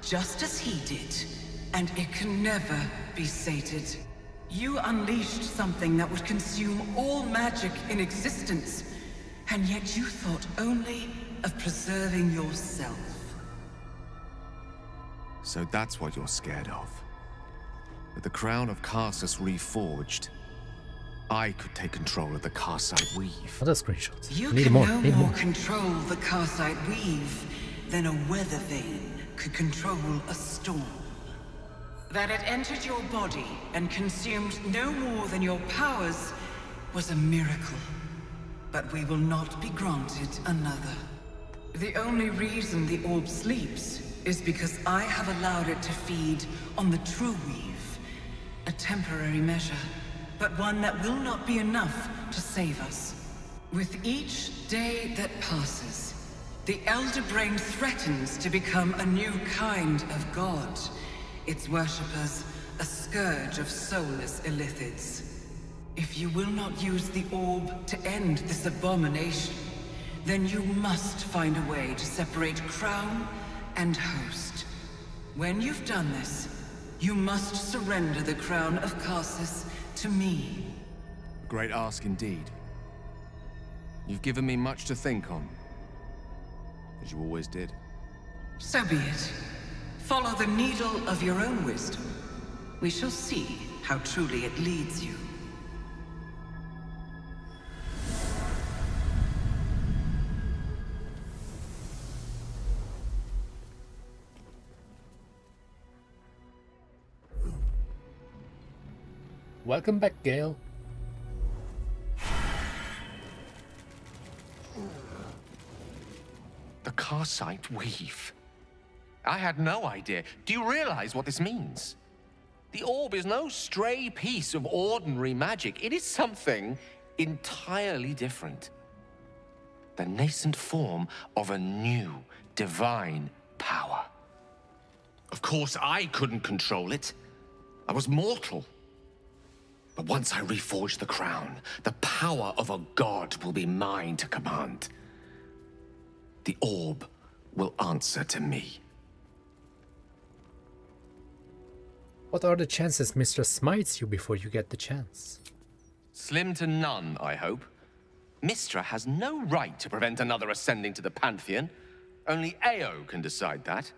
just as he did, and it can never be sated. You unleashed something that would consume all magic in existence, and yet you thought only of preserving yourself. So that's what you're scared of. With the Crown of Karsus reforged, I could take control of the Karsite Weave. Other screenshots. You need can more. no need more control the Karsite Weave than a weather vane could control a storm. That it entered your body and consumed no more than your powers was a miracle. But we will not be granted another. The only reason the orb sleeps is because I have allowed it to feed on the true weave, a temporary measure, but one that will not be enough to save us. With each day that passes, The Elder Brain threatens to become a new kind of god. Its worshippers, a scourge of soulless illithids. If you will not use the orb to end this abomination, then you must find a way to separate crown and host. When you've done this, you must surrender the crown of Karsus to me. A great ask indeed. You've given me much to think on, as you always did. So be it. Follow the needle of your own wisdom. We shall see how truly it leads you. Welcome back, Gale. The Karsite Weave. I had no idea. Do you realize what this means? The orb is no stray piece of ordinary magic. It is something entirely different. The nascent form of a new divine power. Of course, I couldn't control it. I was mortal. But once I reforge the crown, the power of a god will be mine to command. The orb will answer to me. What are the chances Mystra smites you before you get the chance? Slim to none, I hope. Mystra has no right to prevent another ascending to the Pantheon. Only Ao can decide that.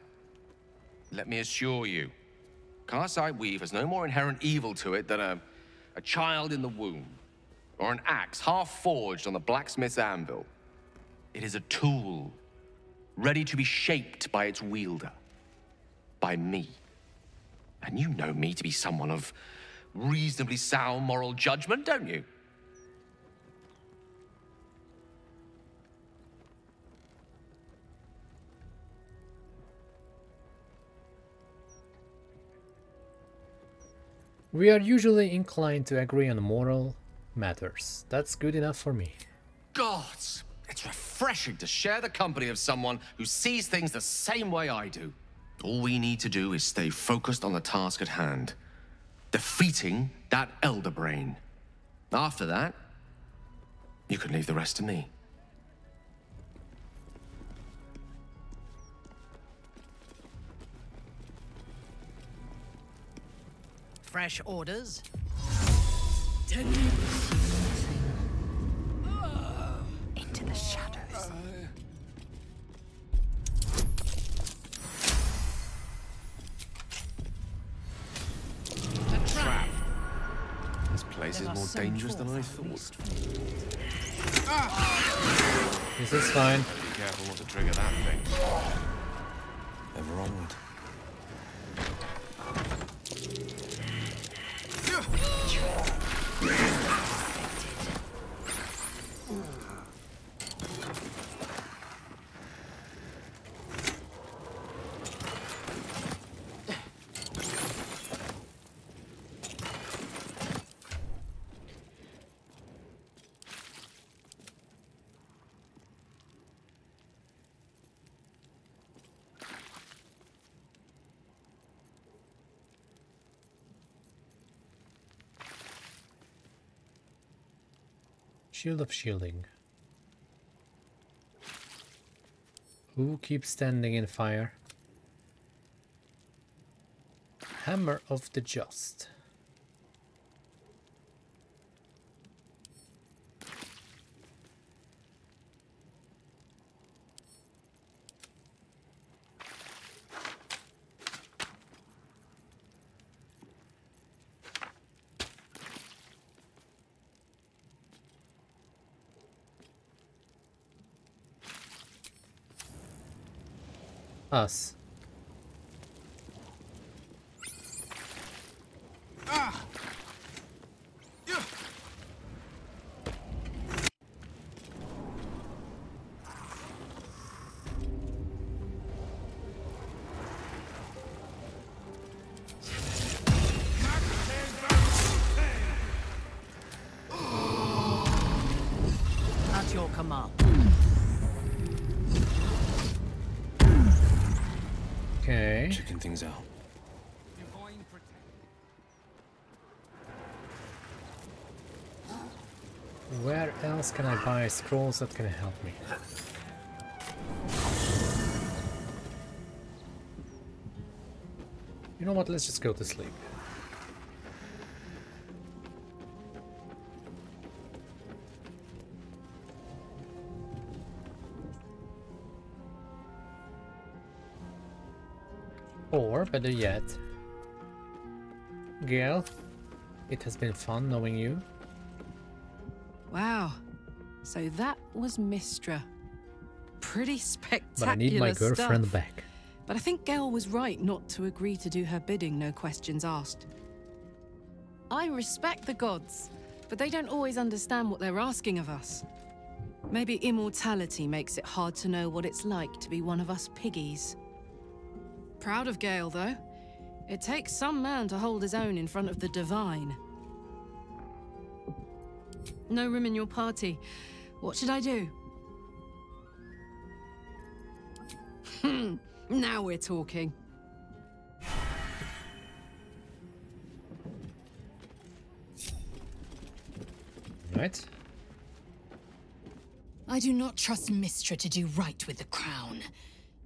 Let me assure you, Karsite Weave has no more inherent evil to it than a... a child in the womb, or an axe half-forged on the blacksmith's anvil. It is a tool, ready to be shaped by its wielder, by me. And you know me to be someone of reasonably sound moral judgment, don't you? We are usually inclined to agree on moral matters. That's good enough for me. Gods! It's refreshing to share the company of someone who sees things the same way I do. All we need to do is stay focused on the task at hand. Defeating that Elder Brain. After that, you can leave the rest to me. Fresh orders. Into the shadows. A trap. This place is more dangerous than I thought. This is fine. Be careful not to trigger that thing. Never onward. Shield of shielding. Who keeps standing in fire? Hammer of the Just. Us. Ah. Yeah. At your command. Okay. Checking things out. Where else can I buy scrolls that can help me? You know what, let's just go to sleep. Or, better yet, Gale, it has been fun knowing you. Wow, so that was Mystra. Pretty spectacular. But I need my girlfriend stuff. back. But I think Gale was right not to agree to do her bidding, no questions asked. I respect the gods, but they don't always understand what they're asking of us. Maybe immortality makes it hard to know what it's like to be one of us piggies. Proud of Gale, though. It takes some man to hold his own in front of the divine. No room in your party. What should I do? Hmm, now we're talking. Right. I do not trust Mystra to do right with the crown,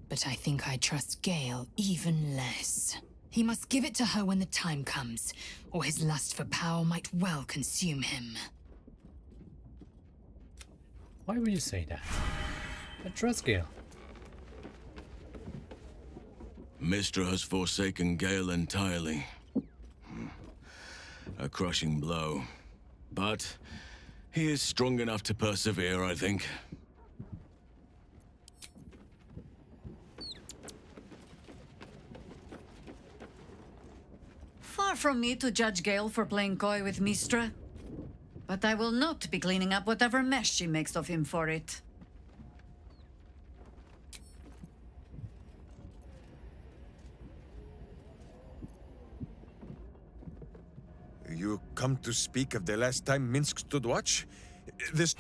but I think I trust Gale even less. He must give it to her when the time comes, or his lust for power might well consume him. Why would you say that? I trust Gale. Mystra has forsaken Gale entirely. A crushing blow. But he is strong enough to persevere, I think. Far from me to judge Gale for playing coy with Mystra. But I will not be cleaning up whatever mess she makes of him for it. You come to speak of the last time Minsk stood watch? This...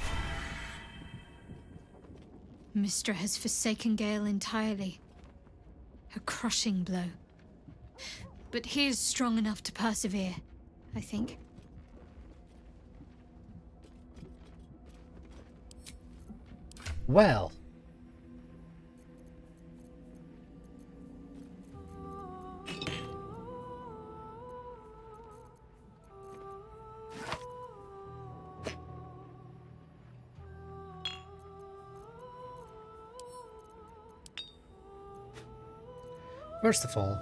Mystra has forsaken Gale entirely. A crushing blow. But he is strong enough to persevere, I think. Well, first of all,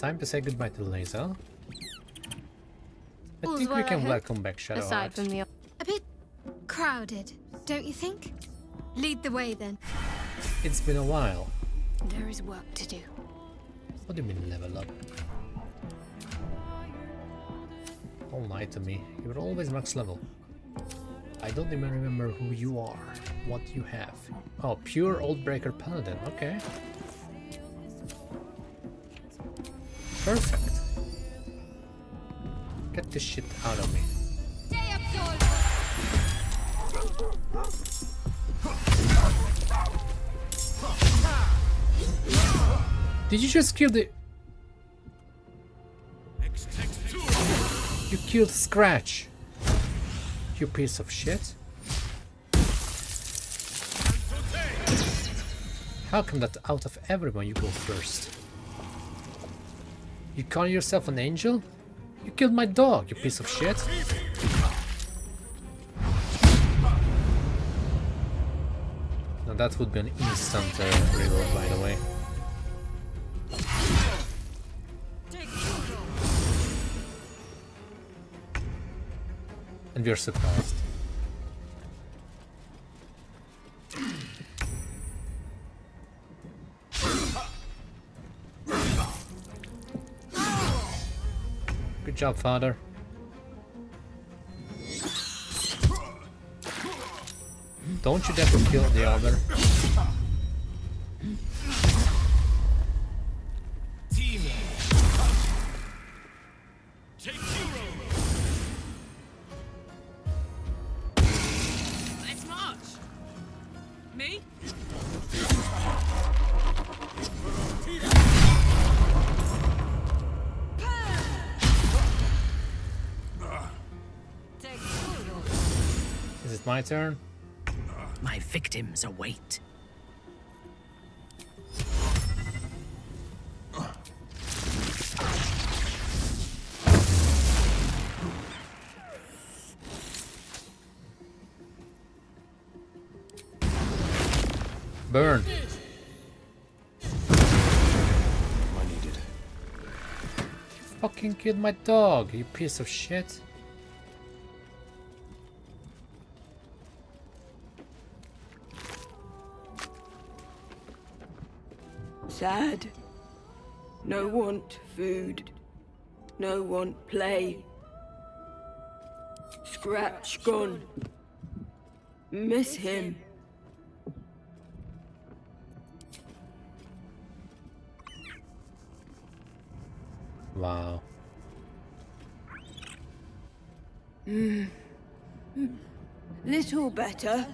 time to say goodbye to Lae'zel. I All's think we well can welcome back Shadow Aside from the A bit crowded, don't you think? Lead the way then. It's been a while. There is work to do. What do you mean level up? Don't lie to me. You're always max level. I don't even remember who you are, what you have. Oh, pure Oathbreaker Paladin, okay. Perfect. Get this shit out of me. Stay up, did you just kill the... You killed Scratch. You piece of shit. How come that out of everyone you go first? You call yourself an angel? You killed my dog, you piece of shit. Now that would be an instant uh, reload, by the way. And we are surprised. Good job, father. Don't you dare kill the other. Team. Take Me? Is it my turn? My victims await. Burn. I needed. Fucking killed my dog, you piece of shit. Sad. No want food. No want play. Scratch gone. Miss him. Wow. Mm. Little better.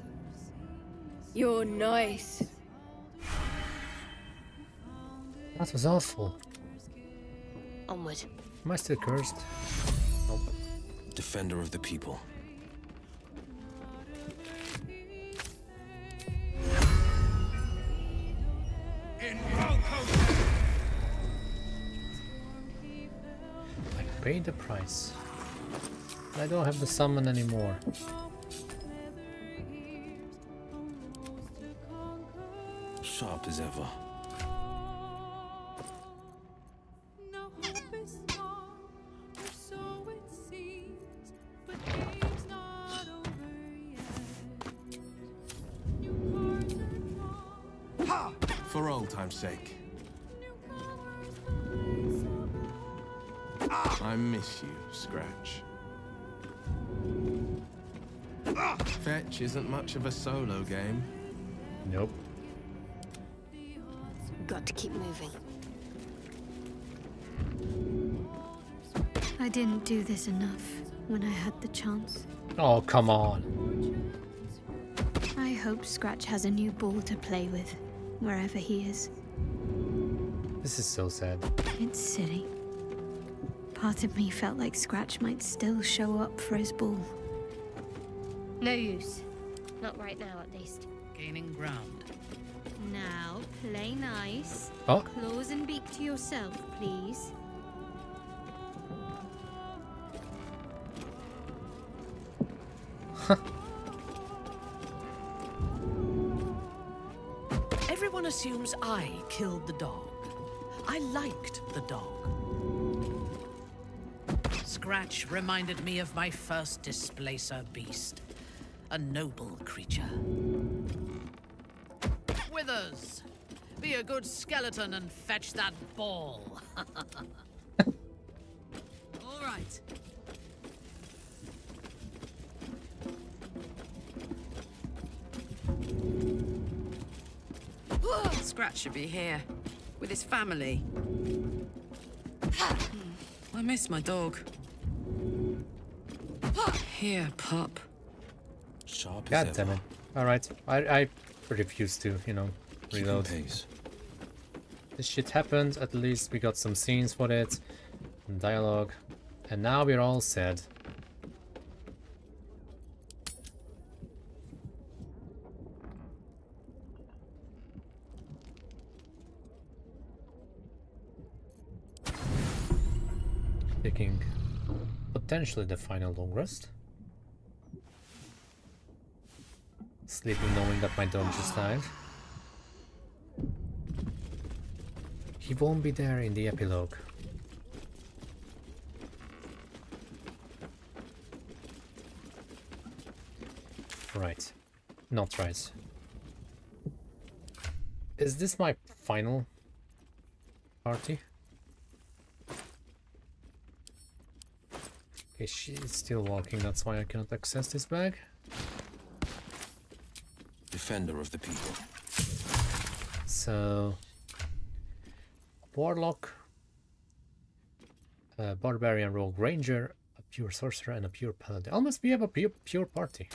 You're nice. That was awful. Onward. Am I still cursed? Nope. Defender of the people. Pay the price. I don't have the summon anymore. Sharp as ever. For old time's sake. I miss you, Scratch. Fetch isn't much of a solo game. Nope. Got to keep moving. I didn't do this enough when I had the chance. Oh, come on. I hope Scratch has a new ball to play with, wherever he is. This is so sad. It's silly. Part of me felt like Scratch might still show up for his ball. No use. Not right now, at least. Gaining ground. Now, play nice. Oh. Claws and beak to yourself, please. Everyone assumes I killed the dog. I liked the dog. Scratch reminded me of my first displacer beast. A noble creature. Withers, be a good skeleton and fetch that ball. All right. Scratch should be here, with his family. I miss my dog. Here, pup. Sharp God damn it. Alright, I, I refuse to, you know, reload. This shit happened, at least we got some scenes for it, and dialogue, and now we're all sad. Taking potentially the final long rest. Sleeping knowing that my dog just died. He won't be there in the epilogue. Right. Not right. Is this my final party? Okay, she is still walking, that's why I cannot access this bag. Defender of the people. So, warlock, a barbarian, rogue ranger, a pure sorcerer, and a pure paladin. Almost we have a pure, pure party.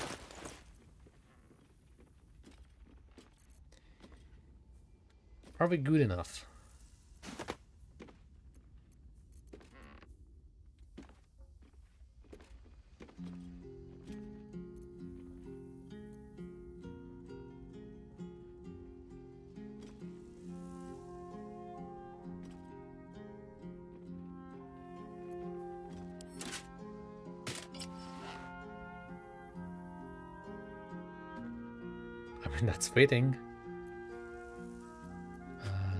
Probably good enough. I mean, that's fitting.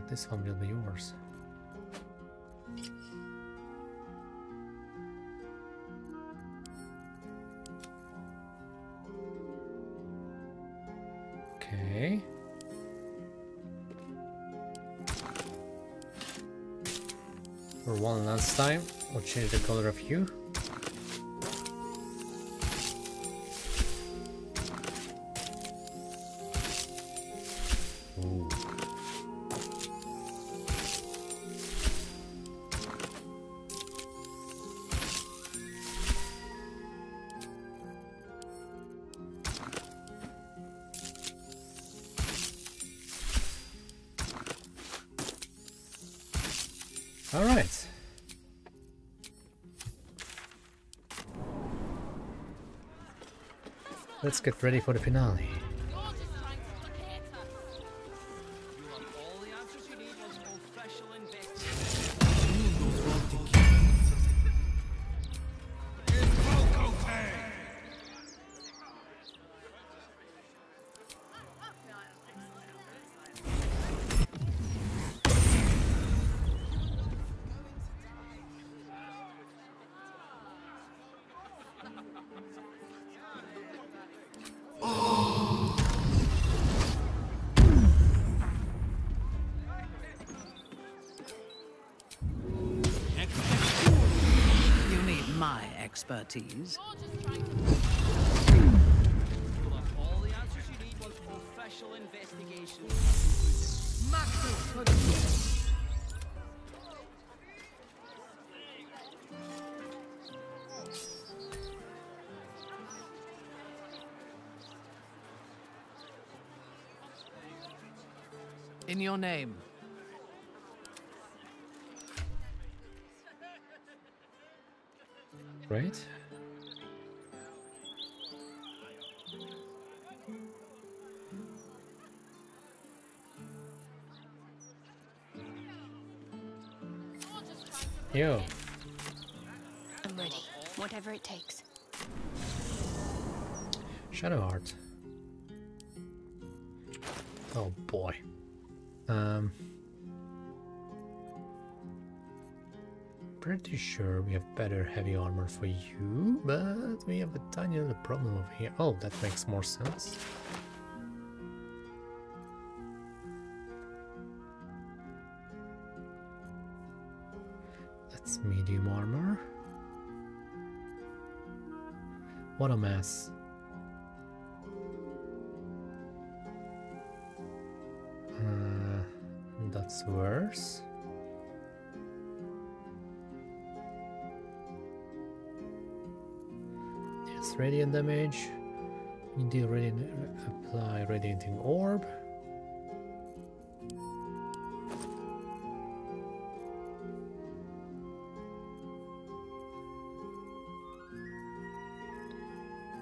This one will be yours. Okay. For one last time, we'll change the color of you. Let's get ready for the finale. Expertise. In your name. Right? Yo. I'm ready. Whatever it takes. Shadow Heart. Oh boy. Um Pretty sure we have better heavy armor for you, but we have a tiny little problem over here. Oh, that makes more sense. That's medium armor. What a mess. Uh, that's worse. Radiant damage. We deal radiant, apply radiating orb.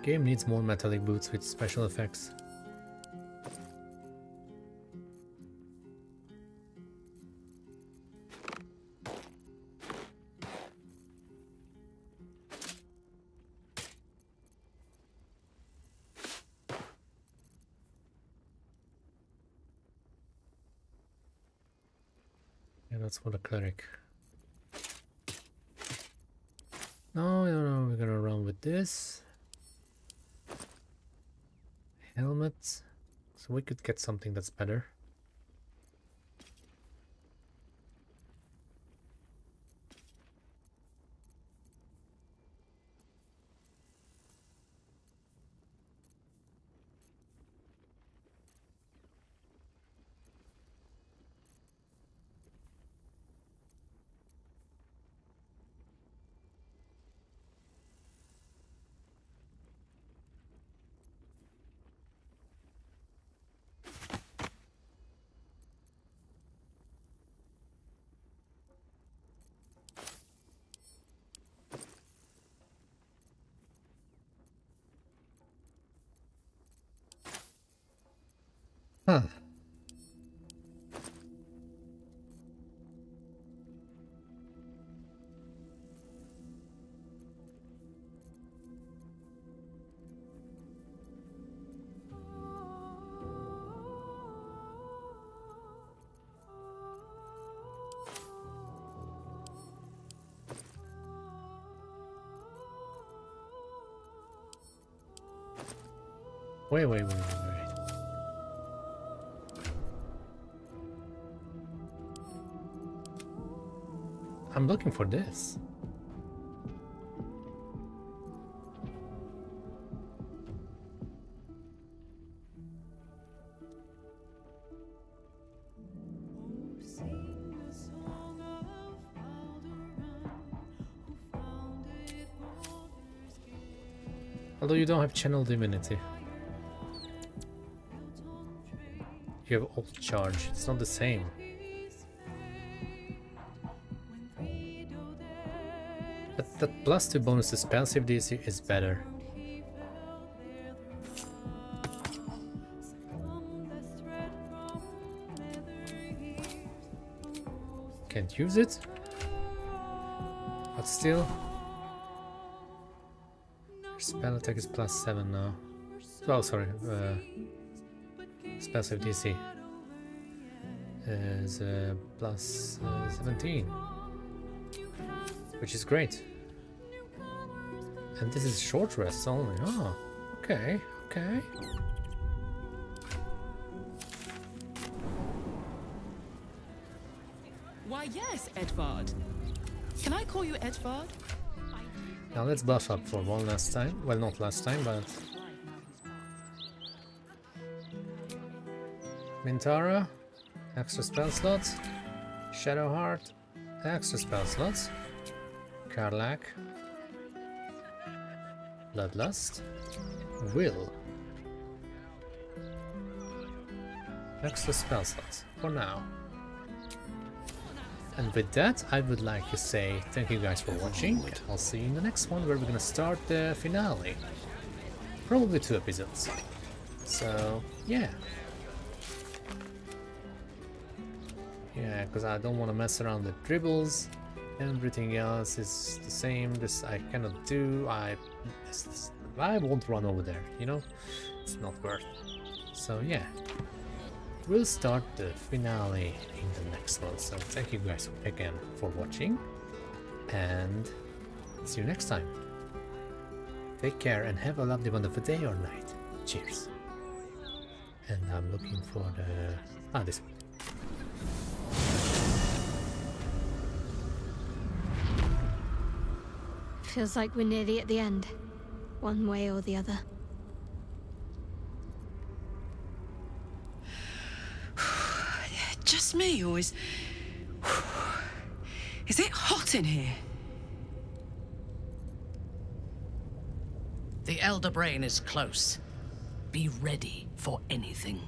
Game needs more metallic boots with special effects. For the cleric. No, no, no, we're gonna run with this. Helmets. So we could get something that's better. Huh. Wait, wait, wait, wait, wait. I'm looking for this. Although you don't have channel divinity. You have old charge. It's not the same. But that plus two bonus is passive D C is better. Can't use it. But still, your spell attack is plus seven now. Oh, sorry. Uh, Passive D C is uh, plus uh, seventeen, which is great. And this is short rest only. Oh, okay, okay. Why, yes, Edvard. Can I call you Edvard? Now let's buff up for one last time. Well, not last time, but. Minthara, extra spell slots. Shadowheart, extra spell slots. Karlach, Bloodlust, Will. Extra spell slots for now. And with that, I would like to say thank you guys for watching. I'll see you in the next one where we're gonna start the finale. Probably two episodes. So, yeah. Yeah, because I don't want to mess around with dribbles. Everything else is the same. This I cannot do. I, this, this, I won't run over there, you know? It's not worth it. So yeah, we'll start the finale in the next one. So thank you guys again for watching. And see you next time. Take care and have a lovely, wonderful day or night. Cheers. And I'm looking for the... Ah, this one. Feels like we're nearly at the end, one way or the other. Just me, or is... Is it hot in here? The Elder Brain is close. Be ready for anything.